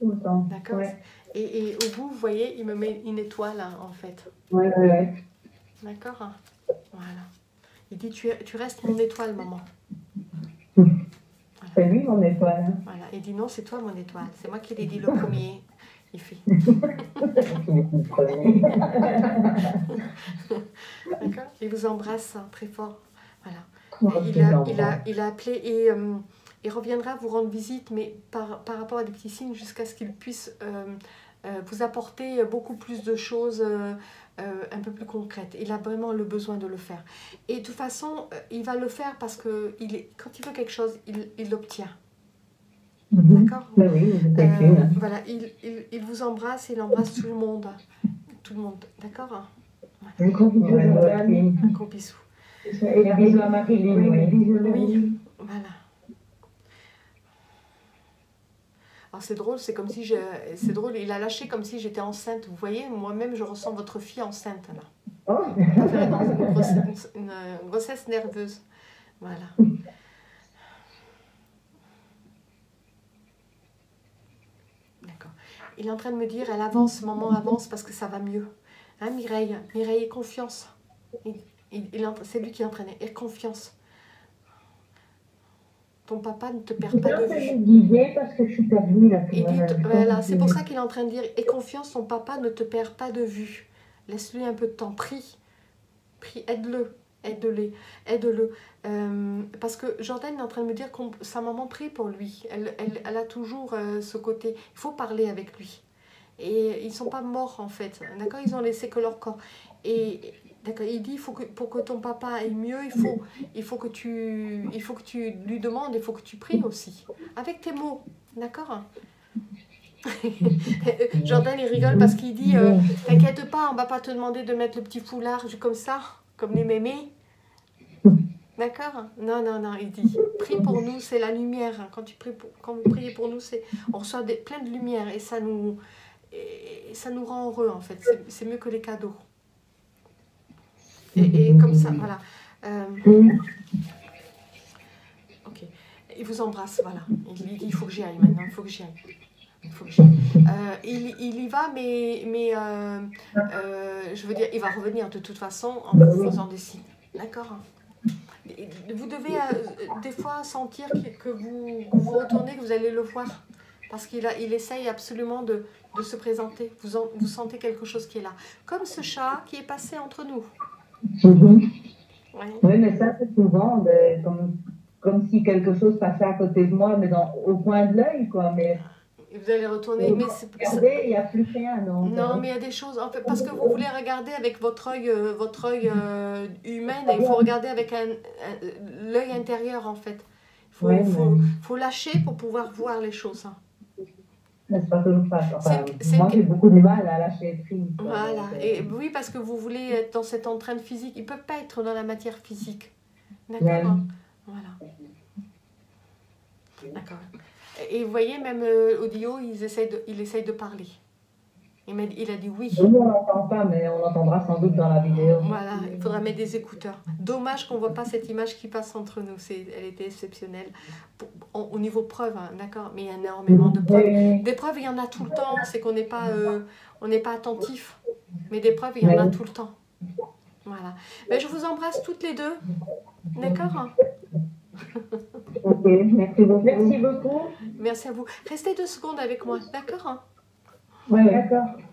Tout le temps. D'accord. Ouais. Et, et au bout, vous voyez, il me met une étoile, hein, en fait. Oui, oui, oui. D'accord. Voilà. Il dit, tu, tu restes mon étoile, maman. Voilà. C'est lui, mon étoile. Hein. Voilà. Il dit, non, c'est toi, mon étoile. C'est moi qui l'ai dit le premier. Il fait. D'accord. Il vous embrasse hein, très fort. Voilà. Il a, il, a, il a appelé et euh, il reviendra vous rendre visite, mais par, par rapport à des petits signes, jusqu'à ce qu'il puisse euh, euh, vous apporter beaucoup plus de choses euh, euh, un peu plus concrètes. Il a vraiment le besoin de le faire. Et de toute façon, il va le faire parce que il est, quand il veut quelque chose, il, il l'obtient. Mm-hmm. D'accord ? Oui, oui, c'est euh, bien. Voilà, il, il, il vous embrasse, il embrasse tout le monde. Tout le monde, d'accord ? Voilà. Un gros bisou. Un gros bisou. Et la bisou à Marilyn, oui. Oui, voilà. Alors c'est drôle, c'est comme si je... c'est drôle, il a lâché comme si j'étais enceinte. Vous voyez, moi-même, je ressens votre fille enceinte, là. Oh. Vraiment, une, grossesse, une, une grossesse nerveuse. Voilà. D'accord. Il est en train de me dire, elle avance, maman avance parce que ça va mieux. Hein, Mireille Mireille, confiance. Il, il, il, c'est lui qui entraînait. Et confiance. Ton papa ne te perd pas de vue. Parce que je suis perdue, là, il dit, voilà, c'est pour ça qu'il est en train de dire, et confiance, ton papa ne te perd pas de vue. Laisse-lui un peu de temps, prie, prie, aide-le, aide-le, aide-le. Euh, parce que Jordan est en train de me dire que sa maman prie pour lui. Elle, elle, elle a toujours euh, ce côté. Il faut parler avec lui. Et ils ne sont pas morts en fait, d'accord? Ils ont laissé que leur corps. Et d'accord, il dit, il faut que, pour que ton papa aille mieux, il faut, il faut que tu, il faut que tu lui demandes, il faut que tu pries aussi, avec tes mots, d'accord? Jordan, il rigole parce qu'il dit, euh, t'inquiète pas, on va pas te demander de mettre le petit foulard comme ça, comme les mémés, d'accord? Non, non, non, il dit, prie pour nous, c'est la lumière. Quand tu pries pour, quand vous priez pour nous, c'est, on reçoit des, plein de lumière et ça nous, et ça nous rend heureux en fait. C'est mieux que les cadeaux. Et, et comme ça, voilà. Euh, ok. Il vous embrasse, voilà. Il lui dit, il faut que j'y aille maintenant, il faut que j'y aille. Il, faut que j'y aille. Euh, il, il y va, mais, mais euh, euh, je veux dire, il va revenir de toute façon en vous faisant des signes. D'accord ? Vous devez euh, des fois sentir que vous, que vous retournez, que vous allez le voir. Parce qu'il a, il essaye absolument de, de se présenter. Vous, en, vous sentez quelque chose qui est là. Comme ce chat qui est passé entre nous. Mmh. Ouais. Oui, mais ça, c'est souvent de, comme, comme si quelque chose passait à côté de moi, mais dans, au coin de l'œil, quoi. Mais... Et vous allez retourner. Mais regardez, il n'y a plus rien, non? Non, mais il y a des choses. En fait, parce que vous voulez regarder avec votre œil, euh, votre œil euh, humain, et il faut regarder avec un, un, l'œil intérieur, en fait. Il faut, ouais, faut, mais... faut lâcher pour pouvoir voir les choses. Hein. C'est pas toujours ça. Enfin, c'est, moi, c'est... j'ai beaucoup de mal à lâcher les prises. Voilà. Et oui, parce que vous voulez être dans cette entraîne physique. Ils ne peuvent pas être dans la matière physique. D'accord. Même. Voilà. D'accord. Et vous voyez, même euh, Audio, ils essayent de, il essaye de parler. Il, m'a, il a dit oui. Nous, on n'entend pas, mais on l'entendra sans doute dans la vidéo. Voilà. Il faudra mettre des écouteurs. Dommage qu'on ne voit pas cette image qui passe entre nous. C'est, elle était exceptionnelle. Au niveau preuve, hein, d'accord, mais il y a énormément de preuves. Des preuves, il y en a tout le temps, c'est qu'on n'est pas, euh, on n'est pas attentif. Mais des preuves, il y en a tout le temps. Voilà. Mais je vous embrasse toutes les deux. D'accord? Ok, merci beaucoup. Merci beaucoup. Merci à vous. Restez deux secondes avec moi, d'accord? Oui, d'accord.